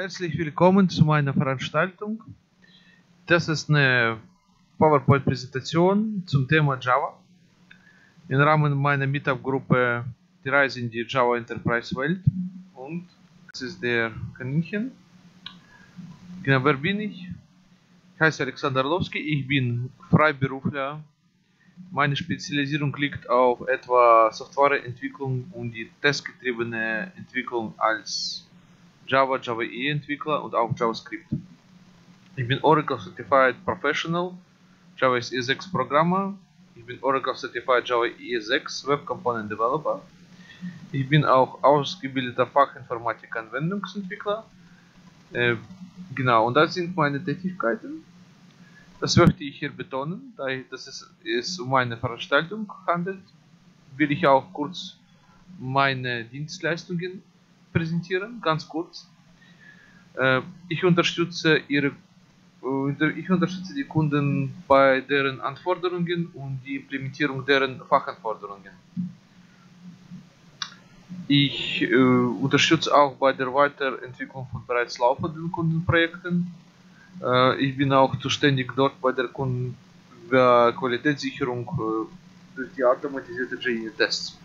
Herzlich willkommen zu meiner Veranstaltung. Das ist eine PowerPoint-Präsentation zum Thema Java. Im Rahmen meiner Meetup-Gruppe Die Reise in die Java Enterprise-Welt. Und das ist der Kaninchen. Genau, wer bin ich? Ich heiße Alexander Orlovsky, ich bin Freiberufler. Meine Spezialisierung liegt auf etwa Softwareentwicklung und die testgetriebene Entwicklung als Java, Java EE Entwickler und auch JavaScript. Ich bin Oracle Certified Professional, Java SE 6 Programmer. Ich bin Oracle Certified Java SE 6 Web Component Developer. Ich bin auch ausgebildeter Fachinformatik-Anwendungsentwickler. Genau, und das sind meine Tätigkeiten. Das möchte ich hier betonen, da es um eine Veranstaltung handelt, will ich auch kurz meine Dienstleistungen präsentieren, ganz kurz. Ich unterstütze die Kunden bei deren Anforderungen und die Implementierung deren Fachanforderungen. Ich unterstütze auch bei der Weiterentwicklung von bereits laufenden Kundenprojekten. Ich bin auch zuständig dort bei der Qualitätssicherung durch die automatisierte JUnit-Tests.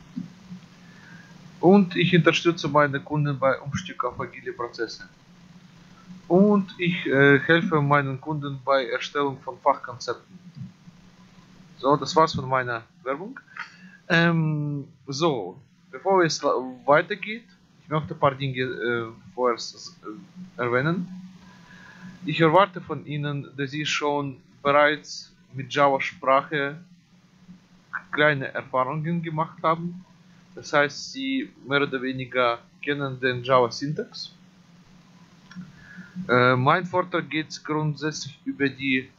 Und ich unterstütze meine Kunden bei Umstieg auf agile Prozesse. Und ich helfe meinen Kunden bei Erstellung von Fachkonzepten. So, das war's von meiner Werbung. Bevor es weitergeht, ich möchte ein paar Dinge vorher erwähnen. Ich erwarte von Ihnen, dass Sie schon bereits mit Java-Sprache kleine Erfahrungen gemacht haben. Das heißt, Sie mehr oder weniger kennen den Java-Syntax. Mein Vortrag geht grundsätzlich über die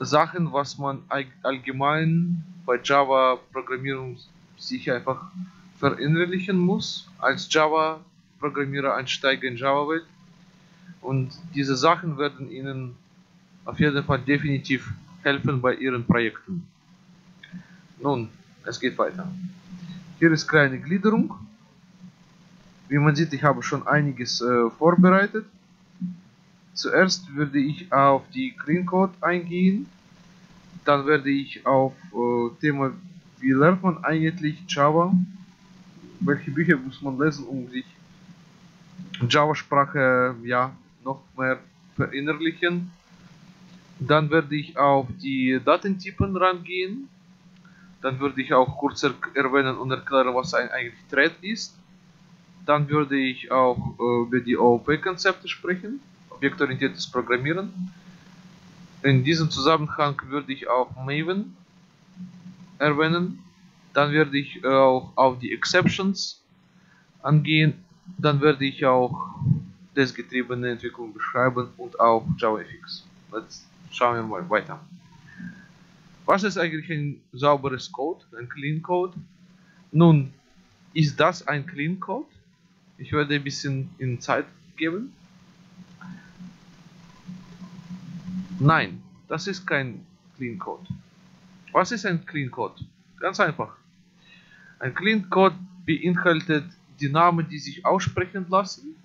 Sachen, was man allgemein bei Java-Programmierung sich einfach verinnerlichen muss, als Java-Programmierer einsteigen in Java-Welt. Und diese Sachen werden Ihnen auf jeden Fall definitiv helfen bei Ihren Projekten. Nun, es geht weiter. Hier ist kleine Gliederung. Wie man sieht, ich habe schon einiges vorbereitet. Zuerst würde ich auf die Clean Code eingehen. Dann werde ich auf Thema, wie lernt man eigentlich Java? Welche Bücher muss man lesen, um sich Java-Sprache noch mehr verinnerlichen. Dann werde ich auf die Datentypen rangehen. Dann würde ich auch kurz erwähnen und erklären, was eigentlich Thread ist. Dann würde ich auch über die OOP-Konzepte sprechen, objektorientiertes Programmieren. In diesem Zusammenhang würde ich auch Maven erwähnen. Dann werde ich auch auf die Exceptions angehen. Dann werde ich auch testgetriebene Entwicklung beschreiben und auch JavaFX. Jetzt schauen wir mal weiter. Was ist eigentlich ein sauberes Code, ein Clean Code? Nun, ist das ein Clean Code? Ich werde ein bisschen in Zeit geben. Nein, das ist kein Clean Code. Was ist ein Clean Code? Ganz einfach. Ein Clean Code beinhaltet die Namen, die sich aussprechen lassen.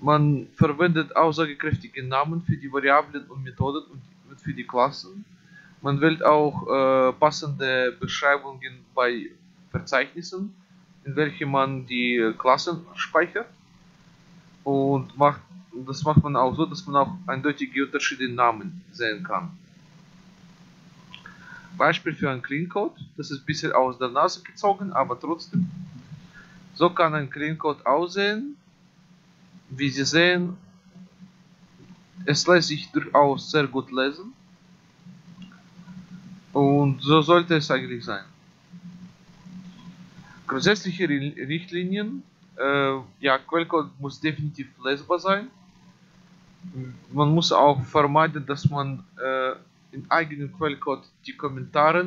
Man verwendet aussagekräftige Namen für die Variablen und Methoden und für die Klassen. Man wählt auch passende Beschreibungen bei Verzeichnissen, in welche man die Klassen speichert. Und das macht man auch so, dass man auch eindeutige Unterschiede in Namen sehen kann. Beispiel für einen Clean Code. Das ist ein bisschen aus der Nase gezogen, aber trotzdem. So kann ein Clean Code aussehen. Wie Sie sehen, es lässt sich durchaus sehr gut lesen. Und so sollte es eigentlich sein. Grundsätzliche Richtlinien. Quellcode muss definitiv lesbar sein. Man muss auch vermeiden, dass man im eigenen Quellcode die Kommentare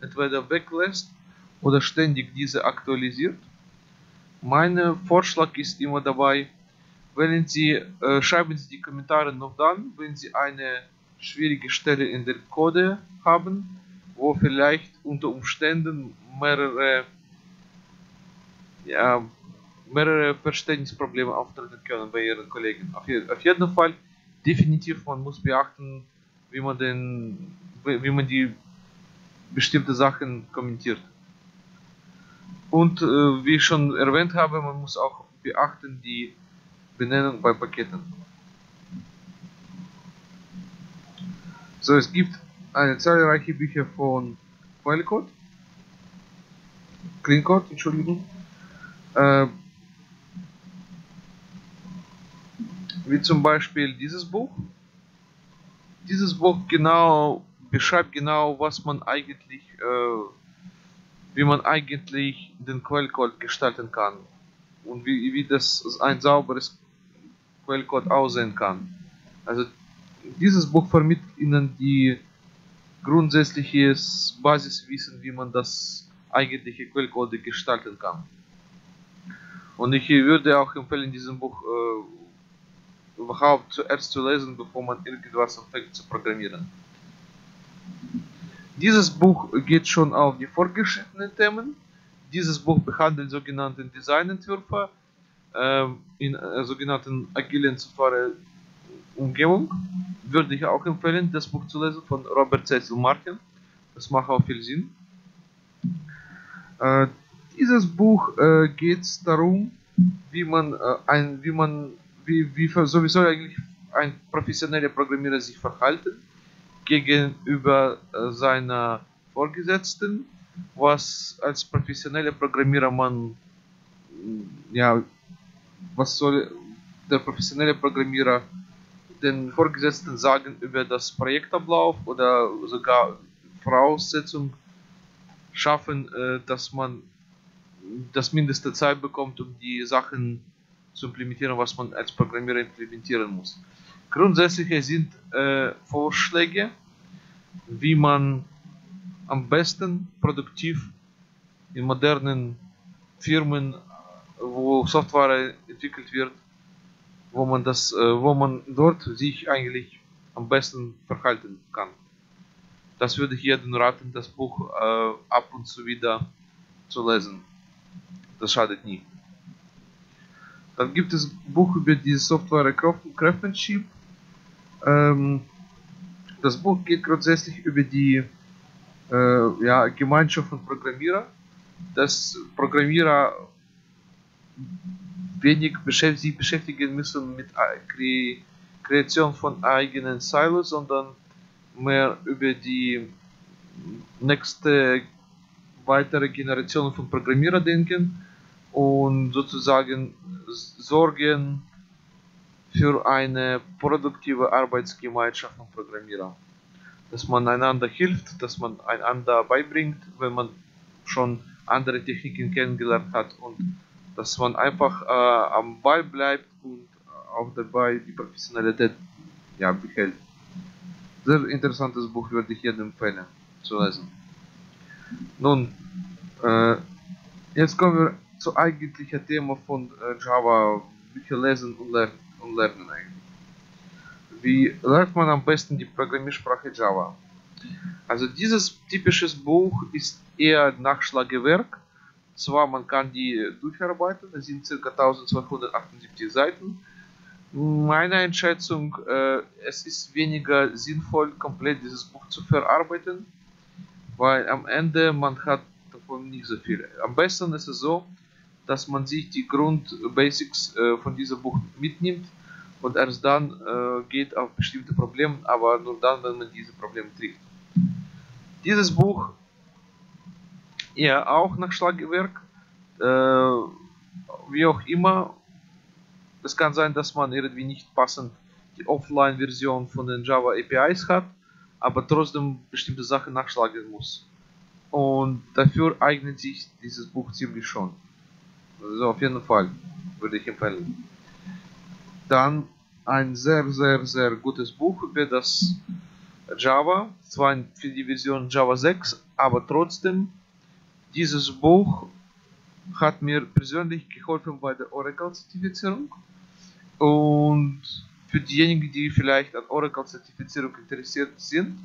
entweder weglässt oder ständig diese aktualisiert. Mein Vorschlag ist immer dabei, schreiben Sie die Kommentare noch dann, wenn Sie eine schwierige Stelle in der Code haben, wo vielleicht unter Umständen mehrere Meerdere verständigungsprobleme auftreten können bei ihren Kollegen. Auf jeden Fall, definitiv, man muss beachten, wie man die bestimmte Sachen kommentiert. Und wie ich schon erwähnt habe, man muss auch beachten die Benennung bei Paketen. So, es gibt eine zahlreiche Bücher von Filecode, Cleancode, Entschuldigung, wie zum Beispiel dieses Buch. Dieses Buch genau beschreibt genau, was man eigentlich, wie man eigentlich den Quellcode gestalten kann und wie das ein sauberes Quellcode aussehen kann. Also dieses Buch vermittelt Ihnen die grundsätzliche Basiswissen, wie man das eigentliche Quellcode gestalten kann. Und ich würde auch empfehlen, diesem Buch überhaupt zuerst zu lesen, bevor man irgendwas anfängt zu programmieren. Dieses Buch geht schon auf die fortgeschrittenen Themen. Dieses Buch behandelt sogenannten Designentwürfe in sogenannten agilen Software-Umgebung. Würde ich auch empfehlen, das Buch zu lesen von Robert Cecil Martin. Das macht auch viel Sinn. Dieses Buch geht es darum, wie sowieso eigentlich ein professioneller Programmierer sich verhalten gegenüber seiner Vorgesetzten, was als professioneller Programmierer man, ja, was soll der professionelle Programmierer den Vorgesetzten sagen über das Projektablauf oder sogar Voraussetzungen schaffen, dass man das mindeste Zeit bekommt, um die Sachen zu implementieren, was man als Programmierer implementieren muss. Grundsätzlich sind Vorschläge, wie man am besten produktiv in modernen Firmen, wo Software entwickelt wird, wo man dort sich eigentlich am besten verhalten kann. Das würde ich jedem raten, das Buch ab und zu wieder zu lesen. Das schadet nie. Dann gibt es ein Buch über die Software Craftsmanship. Das Buch geht grundsätzlich über die Gemeinschaft von Programmierern. Dass Programmierer wenig sich beschäftigen müssen mit Kreation von eigenen Silos, sondern mehr über die nächste weitere Generation von Programmierern denken und sozusagen sorgen für eine produktive Arbeitsgemeinschaft von Programmierern. Dass man einander hilft, dass man einander beibringt, wenn man schon andere Techniken kennengelernt hat, und dass man einfach am Ball bleibt und auch dabei die Professionalität behält. Sehr interessantes Buch, würde ich jedem empfehlen zu lesen. Nun, jetzt kommen wir zu eigentlichen Thema von Java, Bücher lesen und lernen eigentlich. Wie lernt man am besten die Programmiersprache Java? Also dieses typische Buch ist eher Nachschlagewerk. Zwar man kann die durcharbeiten, es sind ca. 1278 Seiten. Meine Einschätzung, es ist weniger sinnvoll, komplett dieses Buch zu verarbeiten, weil am Ende man hat davon nicht so viel. Am besten ist es so, dass man sich die Grundbasics von diesem Buch mitnimmt und erst dann geht auf bestimmte Probleme, aber nur dann, wenn man diese Probleme trifft. Dieses Buch auch Nachschlagewerk, wie auch immer. Es kann sein, dass man irgendwie nicht passend die Offline-Version von den Java APIs hat, aber trotzdem bestimmte Sachen nachschlagen muss. Und dafür eignet sich dieses Buch ziemlich schon. Also auf jeden Fall würde ich empfehlen. Dann ein sehr, sehr, sehr gutes Buch über das Java, zwar für die Version Java 6, aber trotzdem, dieses Buch hat mir persönlich geholfen bei der Oracle-Zertifizierung. Und für diejenigen, die vielleicht an Oracle-Zertifizierung interessiert sind,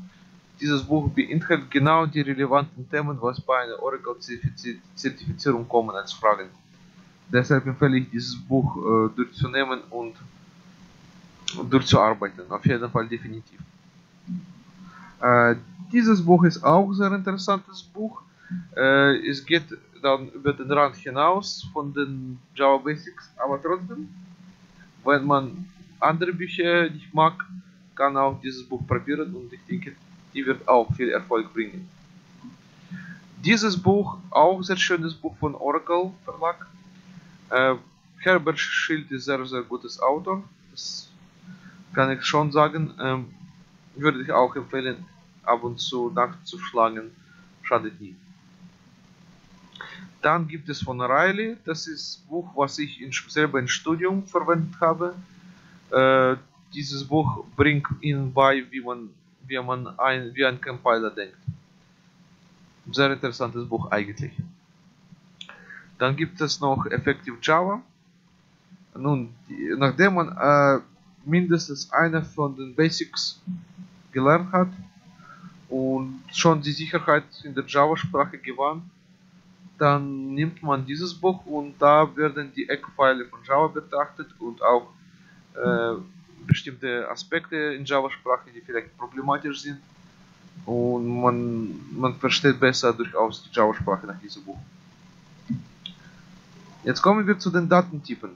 dieses Buch beinhaltet genau die relevanten Themen, was bei einer Oracle-Zertifizierung kommen als Fragen. Deshalb empfehle ich dieses Buch durchzunehmen und durchzuarbeiten, auf jeden Fall definitiv. Dieses Buch ist auch ein sehr interessantes Buch. Es geht dann über den Rand hinaus von den Java Basics, aber trotzdem, wenn man andere Bücher nicht mag, kann auch dieses Buch probieren und ich denke, die wird auch viel Erfolg bringen. Dieses Buch, auch ein sehr schönes Buch von Oracle Verlag. Herbert Schild ist ein sehr, sehr gutes Autor, das kann ich schon sagen. Würde ich auch empfehlen, ab und zu nachzuschlagen, schadet nie. Dann gibt es von Riley, das ist ein Buch, was ich selber im Studium verwendet habe. Dieses Buch bringt Ihnen bei, wie ein Compiler denkt. Sehr interessantes Buch eigentlich. Dann gibt es noch Effective Java. Nun, nachdem man mindestens eine von den Basics gelernt hat und schon die Sicherheit in der Java-Sprache gewandt, dann nimmt man dieses Buch und da werden die Eckpfeile von Java betrachtet und auch bestimmte Aspekte in Java-Sprache, die vielleicht problematisch sind, und man versteht besser durchaus die Java-Sprache nach diesem Buch. Jetzt kommen wir zu den Datentypen.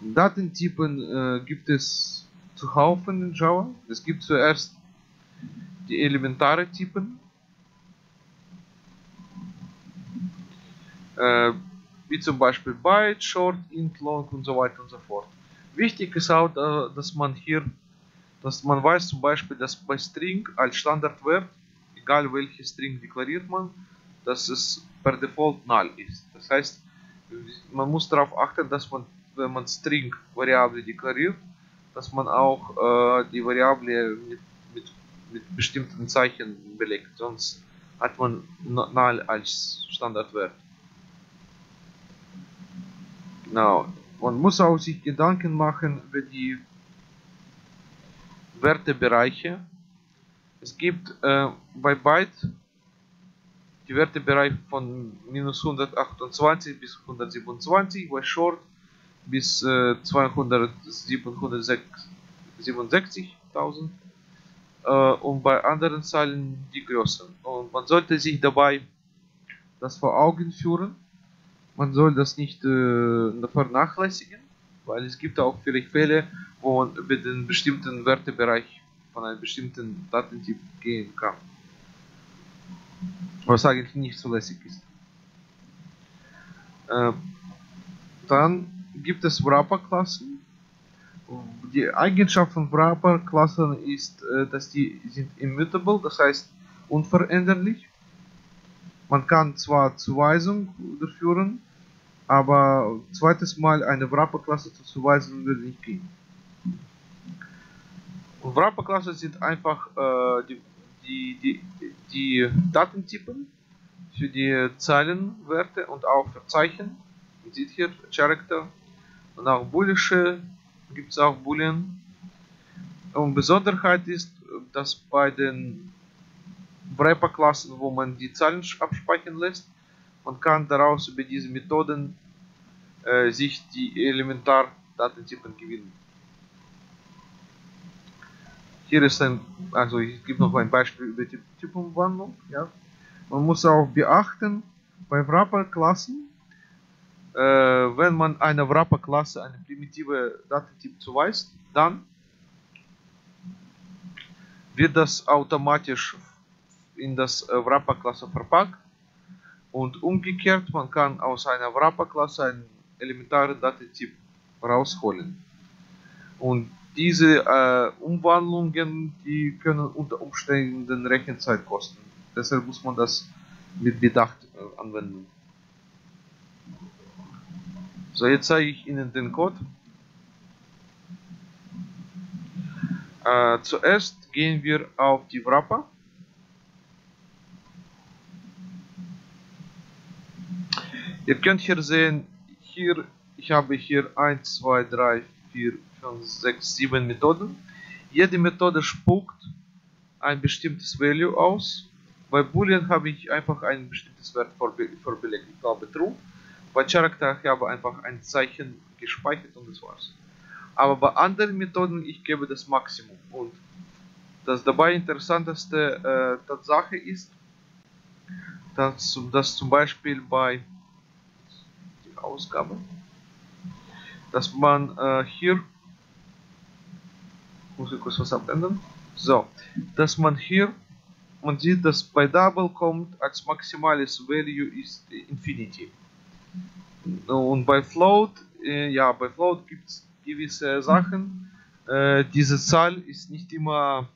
Datentypen gibt es zuhauf in Java. Es gibt zuerst die elementaren Typen, wie zum Beispiel Byte, Short, Int, Long und so weiter und so fort. Wichtig ist auch, dass man weiß zum Beispiel, dass bei String als Standardwert, egal welche String deklariert man, dass es per Default null ist. Das heißt, man muss darauf achten, dass man, wenn man String-Variable deklariert, dass man auch die Variable mit bestimmten Zeichen belegt, sonst hat man null als Standardwert. Genau. Man muss auch sich Gedanken machen über die Wertebereiche. Es gibt bei Byte die Wertebereiche von -128 bis 127, bei Short bis 267.000 und bei anderen Zahlen die Größen. Und man sollte sich dabei das vor Augen führen. Man soll das nicht vernachlässigen, weil es gibt auch vielleicht Fälle, wo man über den bestimmten Wertebereich von einem bestimmten Datentyp gehen kann, was eigentlich nicht zulässig ist. Dann gibt es Wrapper-Klassen. Die Eigenschaft von Wrapper-Klassen ist, dass die sind immutable, das heißt unveränderlich. Man kann zwar Zuweisung durchführen, aber zweites Mal eine Wrapper-Klasse zu zuweisen würde nicht gehen. Wrapper-Klassen sind einfach die Datentypen für die Zeilenwerte und auch für Zeichen. Man sieht hier Character und auch Boolische, gibt es auch Boolean. Und Besonderheit ist, dass bei den Wrapper-Klassen, wo man die Zahlen abspeichern lässt, man kann daraus über diese Methoden sich die Elementar-Datentypen gewinnen. Hier ist es gibt noch ein Beispiel über die Typenumwandlung. Ja. Man muss auch beachten, bei Wrapper-Klassen, wenn man einer Wrapper-Klasse eine primitive Datentyp zuweist, dann wird das automatisch in das Wrapper-Klasse verpackt und umgekehrt, man kann aus einer Wrapper-Klasse einen elementaren Datentyp rausholen. Und diese Umwandlungen, die können unter Umständen Rechenzeit kosten. Deshalb muss man das mit Bedacht anwenden. So, jetzt zeige ich Ihnen den Code. Zuerst gehen wir auf die Wrapper. Ihr könnt hier sehen, ich habe hier 1, 2, 3, 4, 5, 6, 7 Methoden. Jede Methode spuckt ein bestimmtes Value aus. Bei Boolean habe ich einfach ein bestimmtes Wert vorbelegt, ich glaube True. Bei Charakteren habe einfach ein Zeichen gespeichert und das war's. Aber bei anderen Methoden ich gebe das Maximum. Und das dabei interessanteste Tatsache ist, dass zum Beispiel bei die Ausgabe, dass man hier muss ich kurz was abändern. So, dass man hier, man sieht, dass bei Double kommt als maximales Value ist Infinity. Und bei Float, ja, bei Float gibt es gewisse Sachen. Diese Zahl ist nicht immer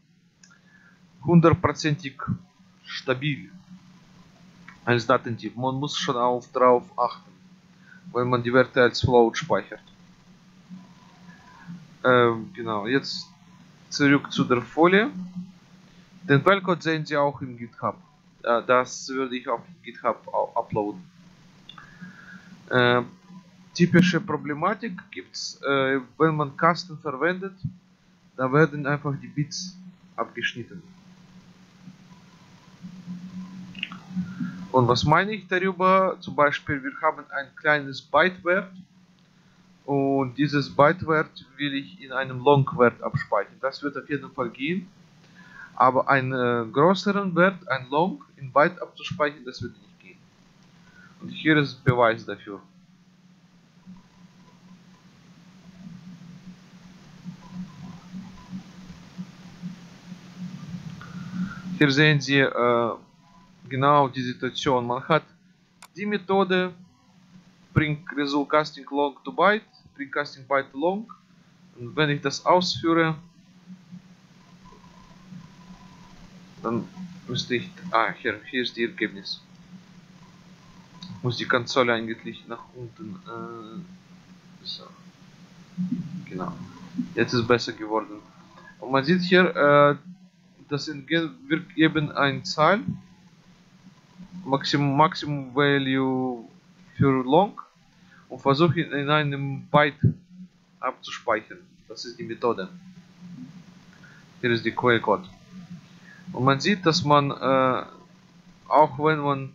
hundertprozentig stabil als Datentyp. Man muss schon darauf achten, wenn man die Werte als Float speichert. Genau, jetzt zurück zu der Folie. Den Quellcode sehen Sie auch im GitHub. Das würde ich auf GitHub uploaden. Typische Problematik gibt es, wenn man Kasten verwendet, da werden einfach die Bits abgeschnitten. Und was meine ich darüber? Zum Beispiel, wir haben ein kleines Byte-Wert und dieses Byte-Wert will ich in einem Long-Wert abspeichern. Das wird auf jeden Fall gehen. Aber einen größeren Wert, ein Long, in Byte abzuspeichern, das wird nicht gehen. Und hier ist Beweis dafür. Hier sehen Sie genau die Situation. Man hat die Methode bring_result_casting_long to byte, bring_casting_byte to long. Und wenn ich das ausführe, dann müsste ich, hier ist die Ergebnis. Ich muss die Konsole eigentlich nach unten, so. Genau. Jetzt ist besser geworden. Und man sieht hier, das wir geben eine Zahl, Maximum Value für Long, und versuchen in einem Byte abzuspeichern. Das ist die Methode. Hier ist die Quellcode. Und man sieht, dass man, auch wenn man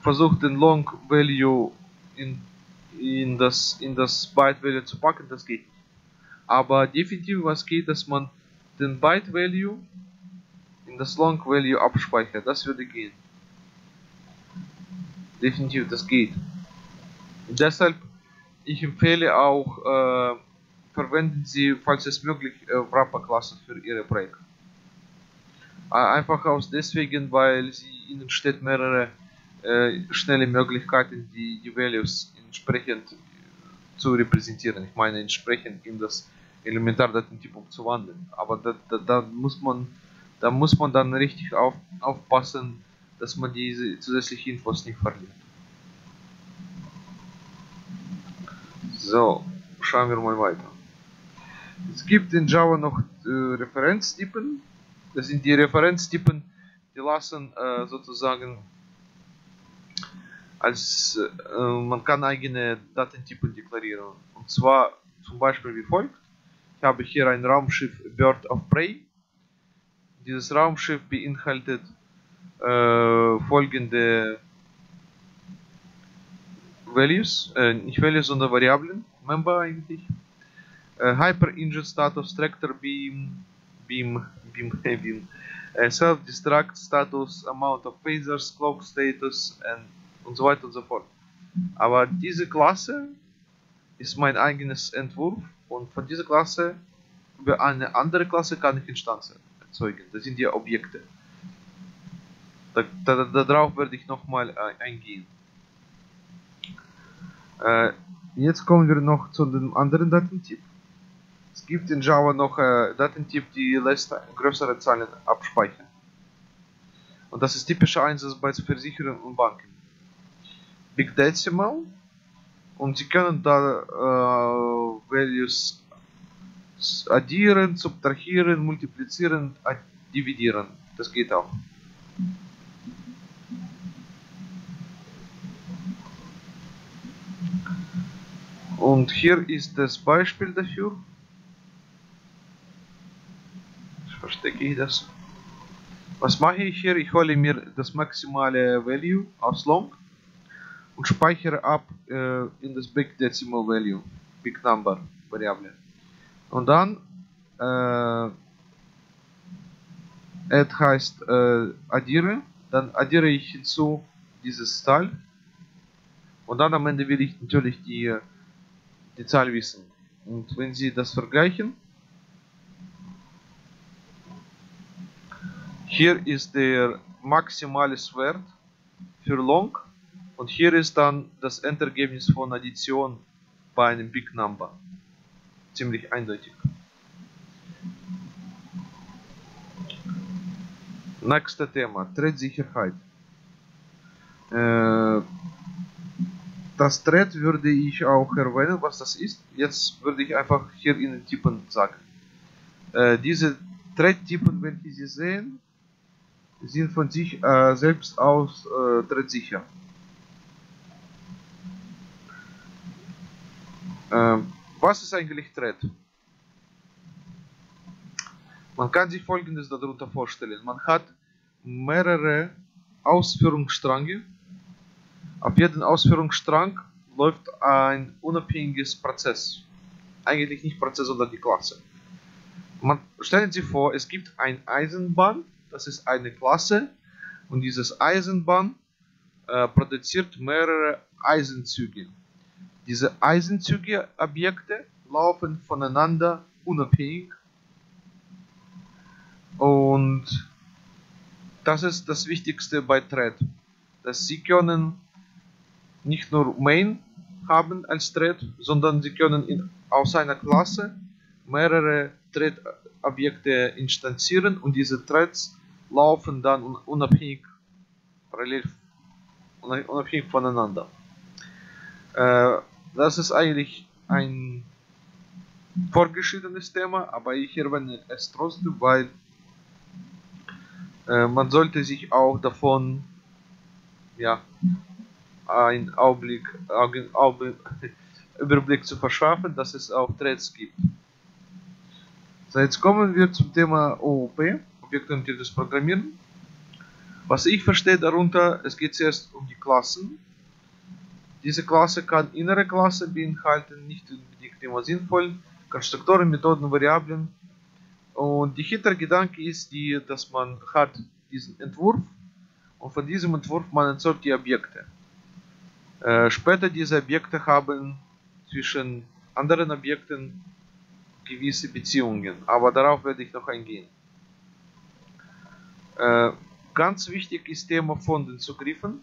versucht, den Long Value in das Byte Value zu packen, das geht nicht. Aber definitiv was geht, dass man den Byte Value in das Long Value abspeichert, das würde gehen. Definitiv, das geht. Und deshalb, ich empfehle auch, verwenden Sie, falls es möglich, Wrapper-Klassen für Ihre Projekte. Einfach aus deswegen, weil Sie, Ihnen steht mehrere schnelle Möglichkeiten, die Values entsprechend zu repräsentieren. Ich meine, entsprechend in das Elementardatentyp umzuwandeln. Aber da muss man dann richtig aufpassen, dass man diese zusätzlichen Infos nicht verliert. So, schauen wir mal weiter. Es gibt in Java noch Referenztypen. Das sind die Referenztypen, die lassen sozusagen als man kann eigene Datentypen deklarieren. Und zwar zum Beispiel wie folgt. Ich habe hier ein Raumschiff Bird of Prey. Dieses Raumschiff beinhaltet folgende Values, nicht Values, sondern Variablen, Member eigentlich. Hyper-Engine Status, Tractor Beam, Self-Destruct Status, Amount of Phasers, Clock Status und so weiter und so fort. Aber diese Klasse ist mein eigenes Entwurf und von dieser Klasse über eine andere Klasse kann ich Instanzen erzeugen. Das sind die Objekte. Darauf werde ich nochmal eingehen. Jetzt kommen wir noch zu dem anderen Datentyp. Es gibt in Java noch Datentyp, die lässt größere Zahlen abspeichern. Und das ist typischer Einsatz bei Versicherungen und Banken. Big Decimal. Und Sie können da Values addieren, subtrahieren, multiplizieren, dividieren. Das geht auch. Und hier ist das Beispiel dafür. Verstecke ich das. Was mache ich hier? Ich hole mir das maximale Value aus Long would spike her up in this big decimal value, big number variable. And then add heist adire, dann addiere ich hinzu dieses Teil und dann am Ende will ich natürlich die Zahl wissen. Und wenn Sie das vergleichen, hier ist der maximale Wert für long und hier ist dann das Endergebnis von Addition bei einem Big Number. Ziemlich eindeutig. Nächste Thema, Thread-Sicherheit. Das Thread würde ich auch erwähnen, was das ist. Jetzt würde ich einfach hier in den Typen sagen. Diese Thread-Typen, welche Sie sehen, sind von sich selbst aus thread-sicher. Was ist eigentlich Thread? Man kann sich Folgendes darunter vorstellen. Man hat mehrere Ausführungsstränge. Auf jeden Ausführungsstrang läuft ein unabhängiges Prozess. Eigentlich nicht Prozess, sondern die Klasse. Stellen Sie vor, es gibt ein Eisenbahn, das ist eine Klasse. Und dieses Eisenbahn produziert mehrere Eisenzüge. Diese Eisenzüge-Objekte laufen voneinander unabhängig. Und das ist das Wichtigste bei Thread, dass Sie können nicht nur Main haben als Thread, sondern Sie können aus einer Klasse mehrere Thread-Objekte instanzieren und diese Threads laufen dann unabhängig voneinander. Das ist eigentlich ein vorgeschriebenes Thema, aber ich erwähne es trotzdem, weil man sollte sich auch davon einen Überblick zu verschaffen, dass es auch Threads gibt. So, jetzt kommen wir zum Thema OOP, objektorientiertes Programmieren. Was ich verstehe darunter, es geht zuerst um die Klassen. Diese Klasse kann innere Klasse beinhalten, nicht unbedingt immer sinnvoll, Konstruktoren, Methoden, Variablen. Und der hintere Gedanke ist, dass man hat diesen Entwurf und von diesem Entwurf man erzeugt die Objekte. Später diese Objekte haben zwischen anderen Objekten gewisse Beziehungen, aber darauf werde ich noch eingehen. Ganz wichtig ist das Thema von den Zugriffen.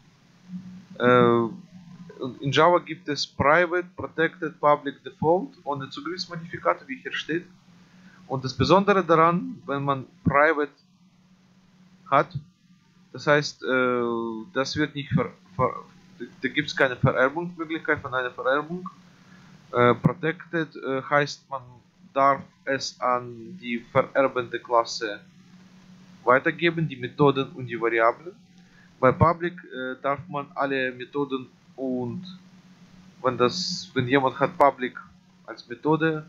In Java gibt es Private, Protected, Public, Default ohne Zugriffsmodifikator, wie hier steht. Und das Besondere daran, wenn man Private hat, das heißt, das wird nicht da gibt es keine Vererbungsmöglichkeit von einer Vererbung. Protected heißt, man darf es an die vererbende Klasse weitergeben, die Methoden und die Variablen. Bei Public darf man alle Methoden und wenn jemand hat Public als Methode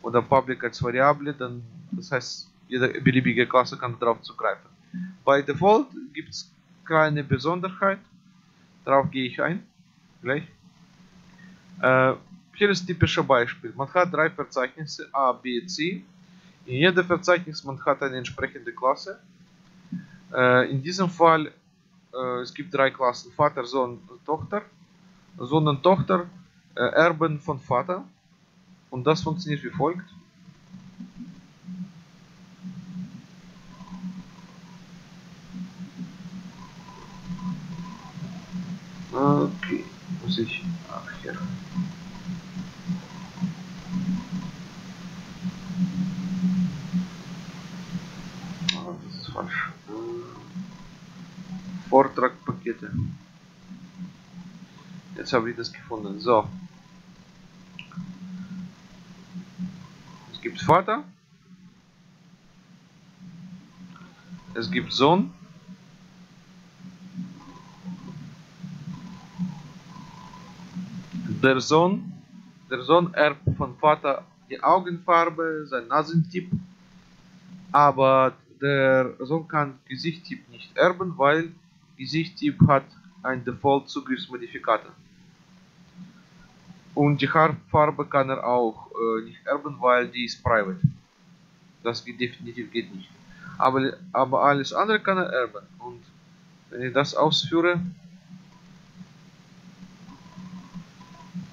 oder Public als Variable, dann das heißt, jede beliebige Klasse kann darauf zugreifen. Bei Default gibt es keine Besonderheit, darauf gehe ich ein, gleich. Hier ist typisches Beispiel, man hat drei Verzeichnisse A, B, C. In jedem Verzeichnis man hat eine entsprechende Klasse. In diesem Fall es gibt drei Klassen, Vater, Sohn und Tochter. Sohn und Tochter erben von Vater. Und das funktioniert wie folgt. Okay, muss ich hier. Ah, das ist falsch. Vortragpakete. Jetzt habe ich das gefunden. So. Es gibt Vater. Es gibt Sohn. Der Sohn erbt von Vater die Augenfarbe, sein Nasentipp. Aber der Sohn kann Gesichtstipp nicht erben, weil Gesichtstipp hat and default zugriffsmodificator. Und die Farbe kann auch nicht erben, weil die ist private. Das geht definitiv geht nicht. Aber alles andere kann erben. Und wenn ich das ausführe,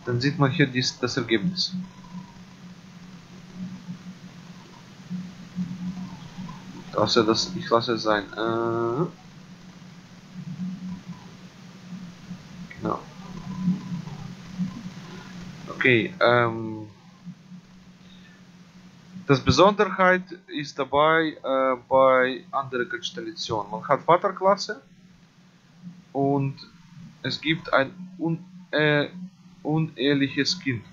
dann sieht man hier das Ergebnis. Ich lasse es sein. Genau. Okay. Das Besonderheit ist dabei bei anderer Konstellation. Man hat Vaterklasse und es gibt ein unehrliches Kind.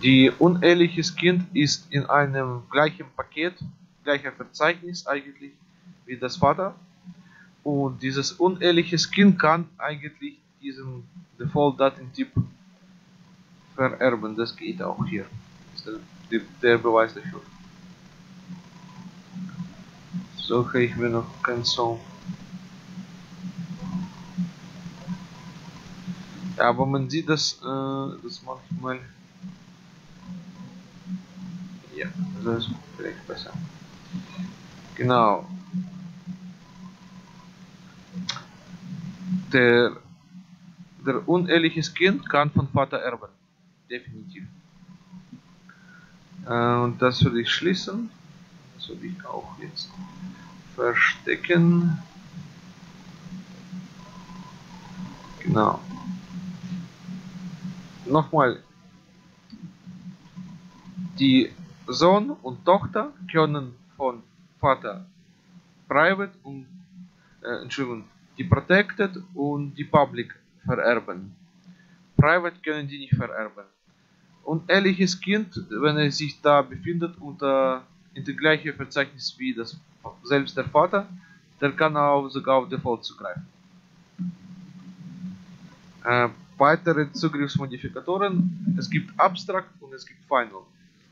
Die unehrliches Kind ist in einem gleichen Paket, gleicher Verzeichnis eigentlich wie das Vater. Und dieses unehrliches Kind kann eigentlich diesen Default-Datentyp vererben. Das geht auch hier. Das ist der Beweis dafür. Suche ich mir noch Console. Ja, aber man sieht, dass manchmal. Ja, das ist vielleicht besser. Genau. Der unehrliches Kind kann von Vater erben. Definitiv. Und das würde ich schließen. Das würde ich auch jetzt verstecken. Genau. Nochmal. Die Sohn und Tochter können von Vater private und Entschuldigung, die protected und die public vererben. Private können die nicht vererben. Und ehrliches Kind, wenn er sich da befindet unter in dem gleichen Verzeichnis wie das selbst der Vater, der kann auch sogar auf Default zugreifen. Weitere Zugriffsmodifikatoren, es gibt Abstract und es gibt Final.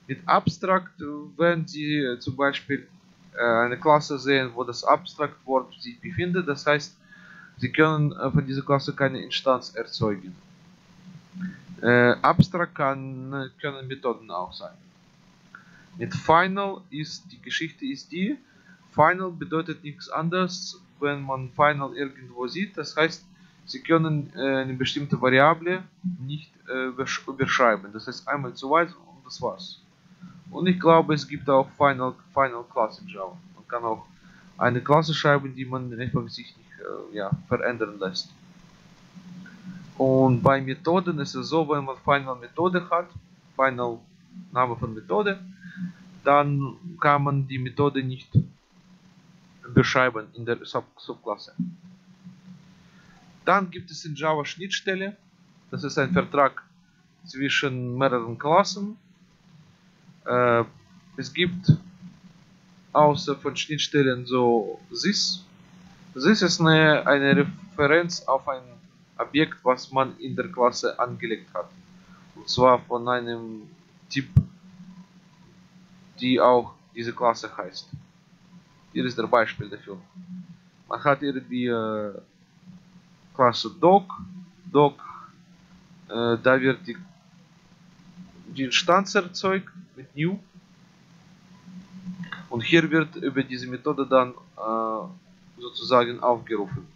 Mit Abstract, wenn Sie zum Beispiel eine Klasse sehen, wo das Abstract-Wort sich befindet, das heißt, Sie können von dieser Klasse keine Instanz erzeugen. Abstract können Methoden auch sein. Mit Final ist die Geschichte ist die, Final bedeutet nichts anderes, wenn man Final irgendwo sieht, das heißt, Sie können eine bestimmte Variable nicht überschreiben. Das heißt, einmal zu weit und das war's. Und ich glaube, es gibt auch Final Class in Java. Man kann auch eine Klasse schreiben, die man einfach sich nicht verändern lässt. Und bei Methoden ist es so, wenn man Final Methode hat, Final Name von Methode, dann kann man die Methode nicht beschreiben in der Subklasse. Dann gibt es in Java Schnittstelle. Das ist ein Vertrag zwischen mehreren Klassen. Es gibt außer von Schnittstellen so this. This ist eine Referenz auf ein Objekt, was man in der Klasse angelegt hat. Und zwar von einem Typ, die auch diese Klasse heißt. Hier ist der Beispiel dafür. Man hat irgendwie Klasse Doc, da wird die Instanz erzeugt mit new und hier wird über diese Methode dann sozusagen aufgerufen.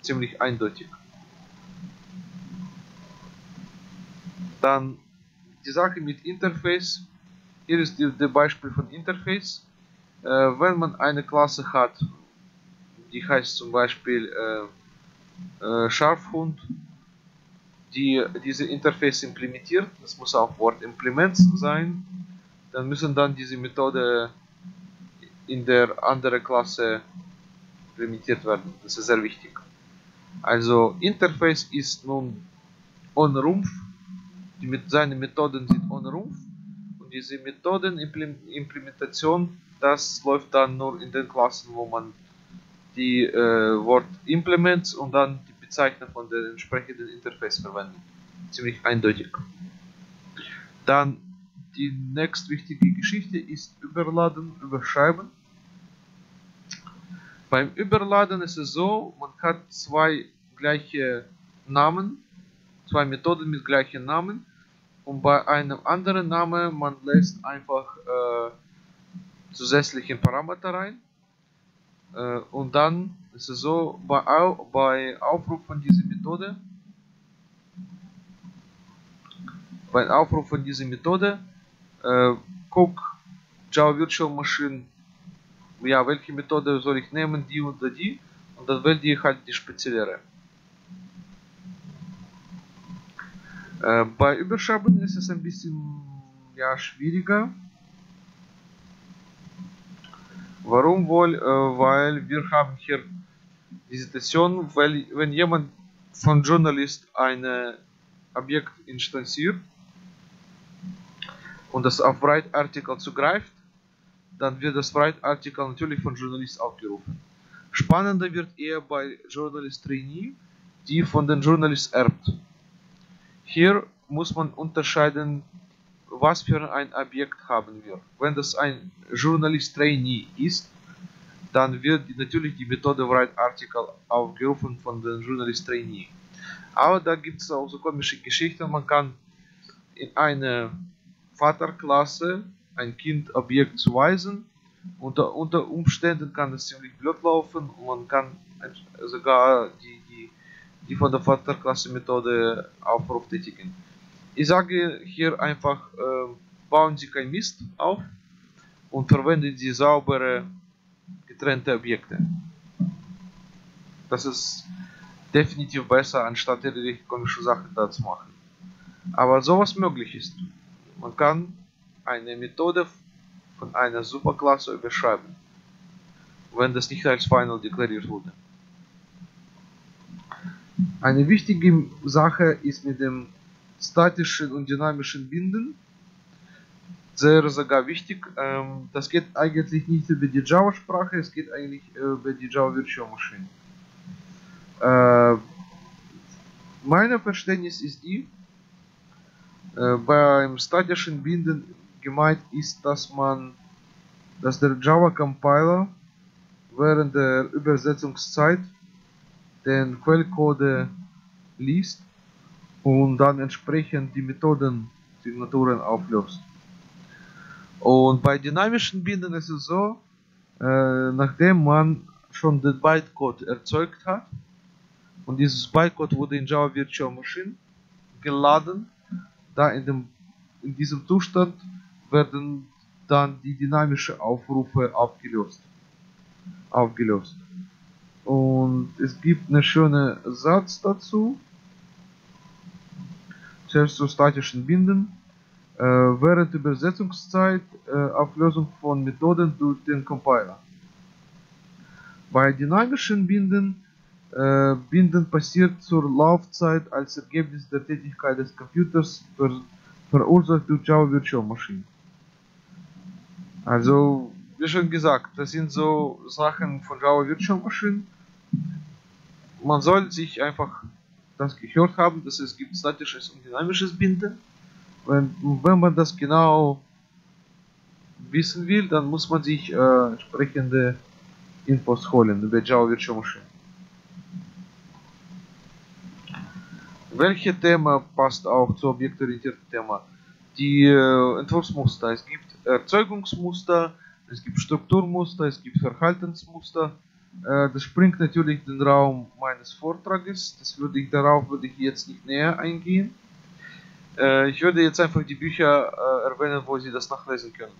Ziemlich eindeutig. Dann die Sache mit Interface. Hier ist das Beispiel von Interface. Wenn man eine Klasse hat, die heißt zum Beispiel Scharfhund, die diese Interface implementiert, das muss auch Wort Implements sein, dann müssen dann diese Methode in der anderen Klasse implementiert werden. Das ist sehr wichtig. Also Interface ist nun ohne Rumpf, seine Methoden sind ohne Rumpf und diese Methodenimplementation, das läuft dann nur in den Klassen, wo man die Wort Implements und dann die Bezeichnung von der entsprechenden Interface verwenden. Ziemlich eindeutig. Dann die nächst wichtige Geschichte ist Überschreiben. Beim Überladen ist es so, man hat zwei Methoden mit gleichen Namen, und bei einem anderen Namen man lässt einfach zusätzlichen Parameter rein, und dann ist es so, bei Aufruf von dieser Methode guck Java Virtual Machine, ja, welche Methode soll ich nehmen, die oder die, und dann wähle ich halt die speziellere. Bei Überschreiben ist es ein bisschen, ja, schwieriger. Warum wohl? Weil wir haben hier die Situation, weil wenn jemand von Journalist ein Objekt instanziert und das auf Write Article zugreift, dann wird das Write Article natürlich von Journalist aufgerufen. Spannender wird eher bei Journalist Trainee, die von den Journalist erbt. Hier muss man unterscheiden, was für ein Objekt haben wir. Wenn das ein Journalist Trainee ist, dann wird natürlich die Methode Write Article aufgerufen von den Journalist Trainee. Aber da gibt es auch so komische Geschichten. Man kann in eine Vaterklasse ein Kind-Objekt zuweisen. Unter Umständen kann es ziemlich blöd laufen, und man kann sogar die von der Vaterklasse-Methode Aufruf tätigen. Ich sage hier einfach, bauen Sie kein Mist auf und verwenden Sie saubere, getrennte Objekte. Das ist definitiv besser, anstatt richtig komische Sachen da zu machen. Aber sowas möglich ist. Man kann eine Methode von einer Superklasse überschreiben, wenn das nicht als Final deklariert wurde. Eine wichtige Sache ist mit dem statischen und dynamischen Binden. Sehr sogar wichtig. Das geht eigentlich nicht über die Java-Sprache, es geht eigentlich über die Java Virtual Machine. Mein Verständnis ist die, beim statischen Binden gemeint ist, dass der Java Compiler während der Übersetzungszeit den Quellcode liest und dann entsprechend die Methodensignaturen auflöst. Und bei dynamischen Binden ist es so, nachdem man schon den Bytecode erzeugt hat, und dieses Bytecode wurde in Java Virtual Machine geladen, da in diesem Zustand werden dann die dynamischen Aufrufe aufgelöst. Und es gibt einen schönen Satz dazu. Zuerst zu statischen Binden. Während Übersetzungszeit Auflösung von Methoden durch den Compiler. Bei dynamischen Binden passiert zur Laufzeit als Ergebnis der Tätigkeit des Computers, verursacht durch Java Virtual Machine. Also, wie schon gesagt, das sind so Sachen von Java Virtual Machine. Man soll sich einfach das gehört haben, dass es gibt statisches und dynamisches Binden. Wenn man das genau wissen will, dann muss man sich entsprechende Infos holen über Java Virtual Machine. Welches Thema passt auch zu objektorientierten Thema? Die Entwurfsmuster. Es gibt Erzeugungsmuster, es gibt Strukturmuster, es gibt Verhaltensmuster. Das springt natürlich den Raum meines Vortrages. Darauf würde ich jetzt nicht näher eingehen. Ich würde jetzt einfach die Bücher erwähnen, wo Sie das nachlesen können.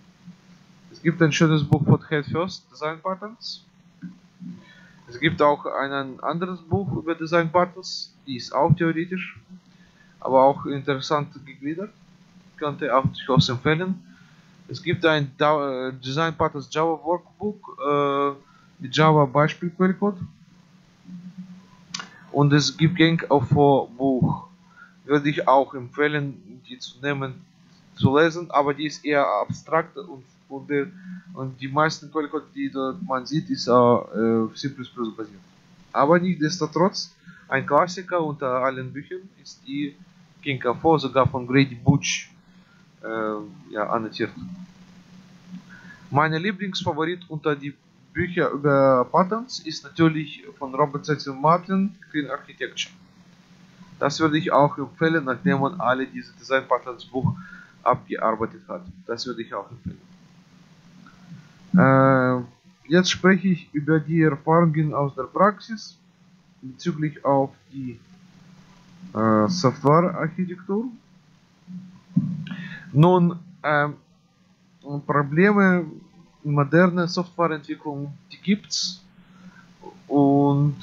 Es gibt ein schönes Buch von Head First Design Patterns. Es gibt auch ein anderes Buch über Design Patterns, die ist auch theoretisch, aber auch interessant gegliedert. Ich könnte auch durchaus empfehlen. Es gibt ein Design Patterns Java Workbook mit Java Beispiel Quellcode. Und es gibt Gang of Four Buch. Würde ich auch empfehlen, die zu lesen, aber die ist eher abstrakt, und die meisten Quellcode, die dort man sieht, ist C++ basiert. Aber nichtsdestotrotz, ein Klassiker unter allen Büchern ist die King of Four, sogar von Grady Butch annotiert. Meine Lieblingsfavorit unter die Bücher über Patterns ist natürlich von Robert Cecil Martin, Clean Architecture. Das würde ich auch empfehlen, nachdem man alle diese Design Patterns Buch abgearbeitet hat. Das würde ich auch empfehlen. Jetzt spreche ich über die Erfahrungen aus der Praxis bezüglich auf die Softwarearchitektur. Nun, Probleme in moderner Softwareentwicklung, die gibt's, und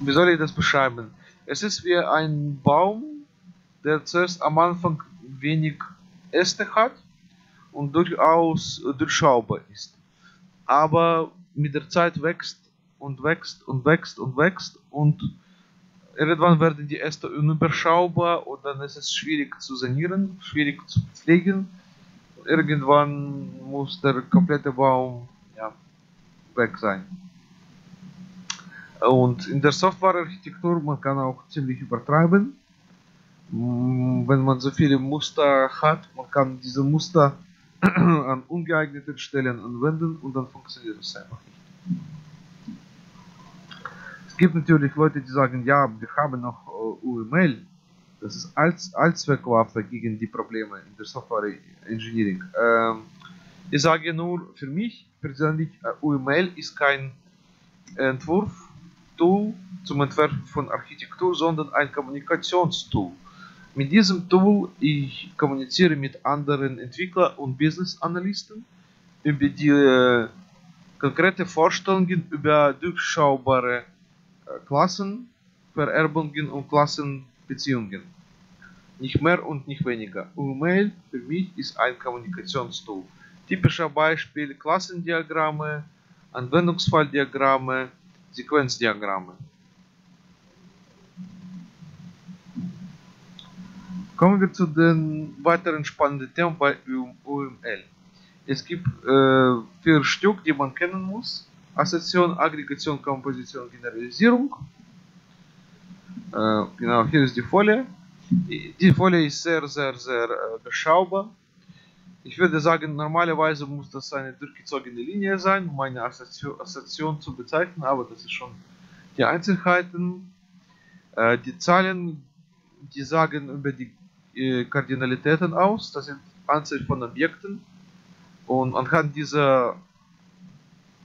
wie soll ich das beschreiben? Es ist wie ein Baum, der zuerst am Anfang wenig Äste hat und durchaus durchschaubar ist. Aber mit der Zeit wächst und wächst und wächst und wächst und irgendwann werden die Äste unüberschaubar und dann ist es schwierig zu sanieren, schwierig zu pflegen. Irgendwann muss der komplette Baum weg sein. Und in der Softwarearchitektur, man kann auch ziemlich übertreiben. Wenn man so viele Muster hat, man kann diese Muster an ungeeigneten Stellen anwenden und dann funktioniert es einfach nicht. Es gibt natürlich Leute, die sagen, ja, wir haben noch UML. Das ist Allzweckwaffe gegen die Probleme in der Software Engineering. Ich sage nur, für mich persönlich, UML ist kein Entwurf-Tool zum Entwerfen von Architektur, sondern ein Kommunikationstool. Mit diesem Tool ich kommuniziere mit anderen Entwicklern und Business-Analysten über die konkrete Vorstellungen über durchschaubare Klassen, Vererbungen und Klassenbeziehungen. Nicht mehr und nicht weniger. UML für mich ist ein Kommunikationstool. Typischer Beispiel: Klassendiagramme, Anwendungsfalldiagramme, Sequenzdiagramme. Kommen wir zu den weiteren spannenden Themen bei UML. Es gibt 4 Stück, die man kennen muss: Assoziation, Aggregation, Komposition, Generalisierung. Genau, hier ist die Folie. Die Folie ist sehr durchschaubar. Ich würde sagen, normalerweise muss das eine durchgezogene Linie sein, um eine Assoziation zu bezeichnen, aber das ist schon die Einzelheiten. Die Zahlen, die sagen über die Kardinalitäten aus, das sind Anzahl von Objekten. Und anhand dieser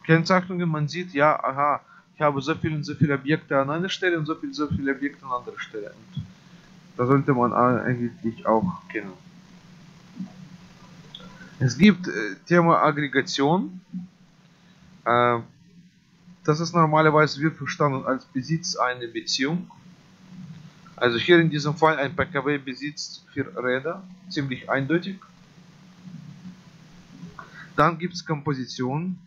Kennzeichnungen man sieht, ja, aha, ich habe so viele Objekte an einer Stelle und so viele Objekte an anderer Stelle. Und das sollte man eigentlich auch kennen. Es gibt Thema Aggregation. Das ist normalerweise, wir verstanden als Besitz einer Beziehung. Also hier in diesem Fall ein PKW besitzt 4 Räder, ziemlich eindeutig. Dann gibt es Komposition.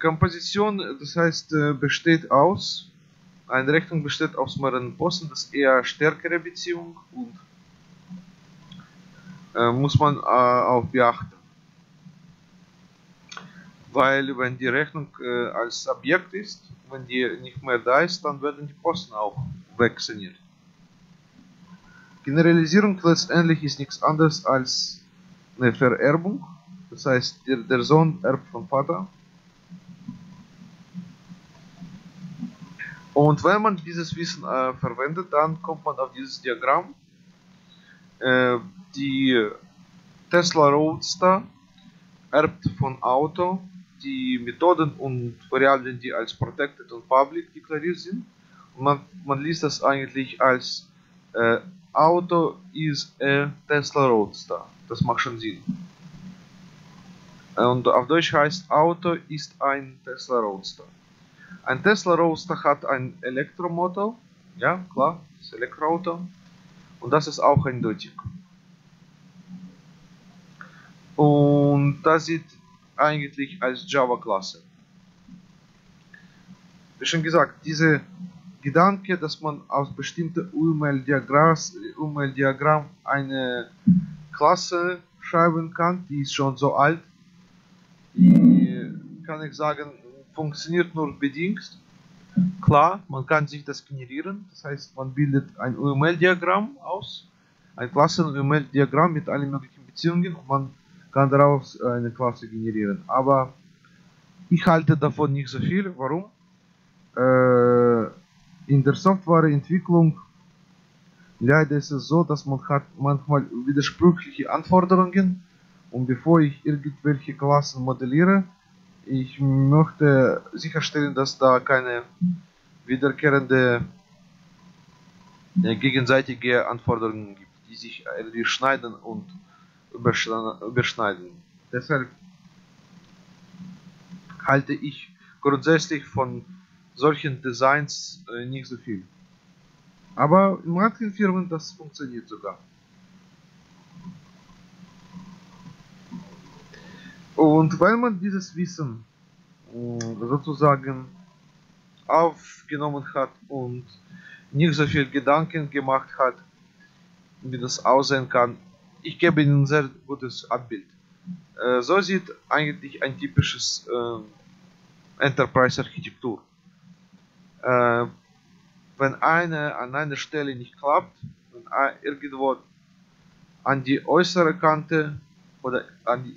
Komposition, das heißt, besteht aus, eine Rechnung besteht aus mehreren Posten, das ist eher stärkere Beziehung und muss man auch beachten. Weil wenn die Rechnung als Objekt ist, wenn die nicht mehr da ist, dann werden die Posten auch wegsaniert. Generalisierung letztendlich ist nichts anderes als eine Vererbung. Das heißt, der Sohn erbt vom Vater. Und wenn man dieses Wissen verwendet, dann kommt man auf dieses Diagramm. Die Tesla Roadster erbt von Auto die Methoden und Variablen, die als Protected und Public deklariert sind. Und man liest das eigentlich als Auto is a Tesla Roadster. Das macht schon Sinn. Und auf Deutsch heißt Auto ist ein Tesla Roadster. Ein Tesla Roadster hat einen Elektromotor. Ja, klar, das Elektroauto. Und das ist auch eindeutig. Und das sieht eigentlich als Java-Klasse. Wie schon gesagt, dieser Gedanke, dass man aus bestimmten UML-Diagramm eine Klasse schreiben kann, die ist schon so alt. Die, kann ich sagen, funktioniert nur bedingt. Klar, man kann sich das generieren, das heißt, man bildet ein UML-Diagramm aus, ein Klassen-UML-Diagramm mit allen möglichen Beziehungen von kann darauf eine Klasse generieren. Aber ich halte davon nicht so viel. Warum? In der Softwareentwicklung leider ist es so, dass man hat manchmal widersprüchliche Anforderungen, und bevor ich irgendwelche Klassen modelliere, ich möchte sicherstellen, dass da keine wiederkehrende gegenseitige Anforderungen gibt, die sich irgendwie schneiden und überschneiden. Deshalb halte ich grundsätzlich von solchen Designs nicht so viel. Aber in manchen Firmen das funktioniert sogar. Und weil man dieses Wissen sozusagen aufgenommen hat und nicht so viel Gedanken gemacht hat, wie das aussehen kann, ich gebe Ihnen ein sehr gutes Abbild. So sieht eigentlich ein typisches Enterprise-Architektur. Wenn an einer Stelle nicht klappt, wenn irgendwo an die äußere Kante oder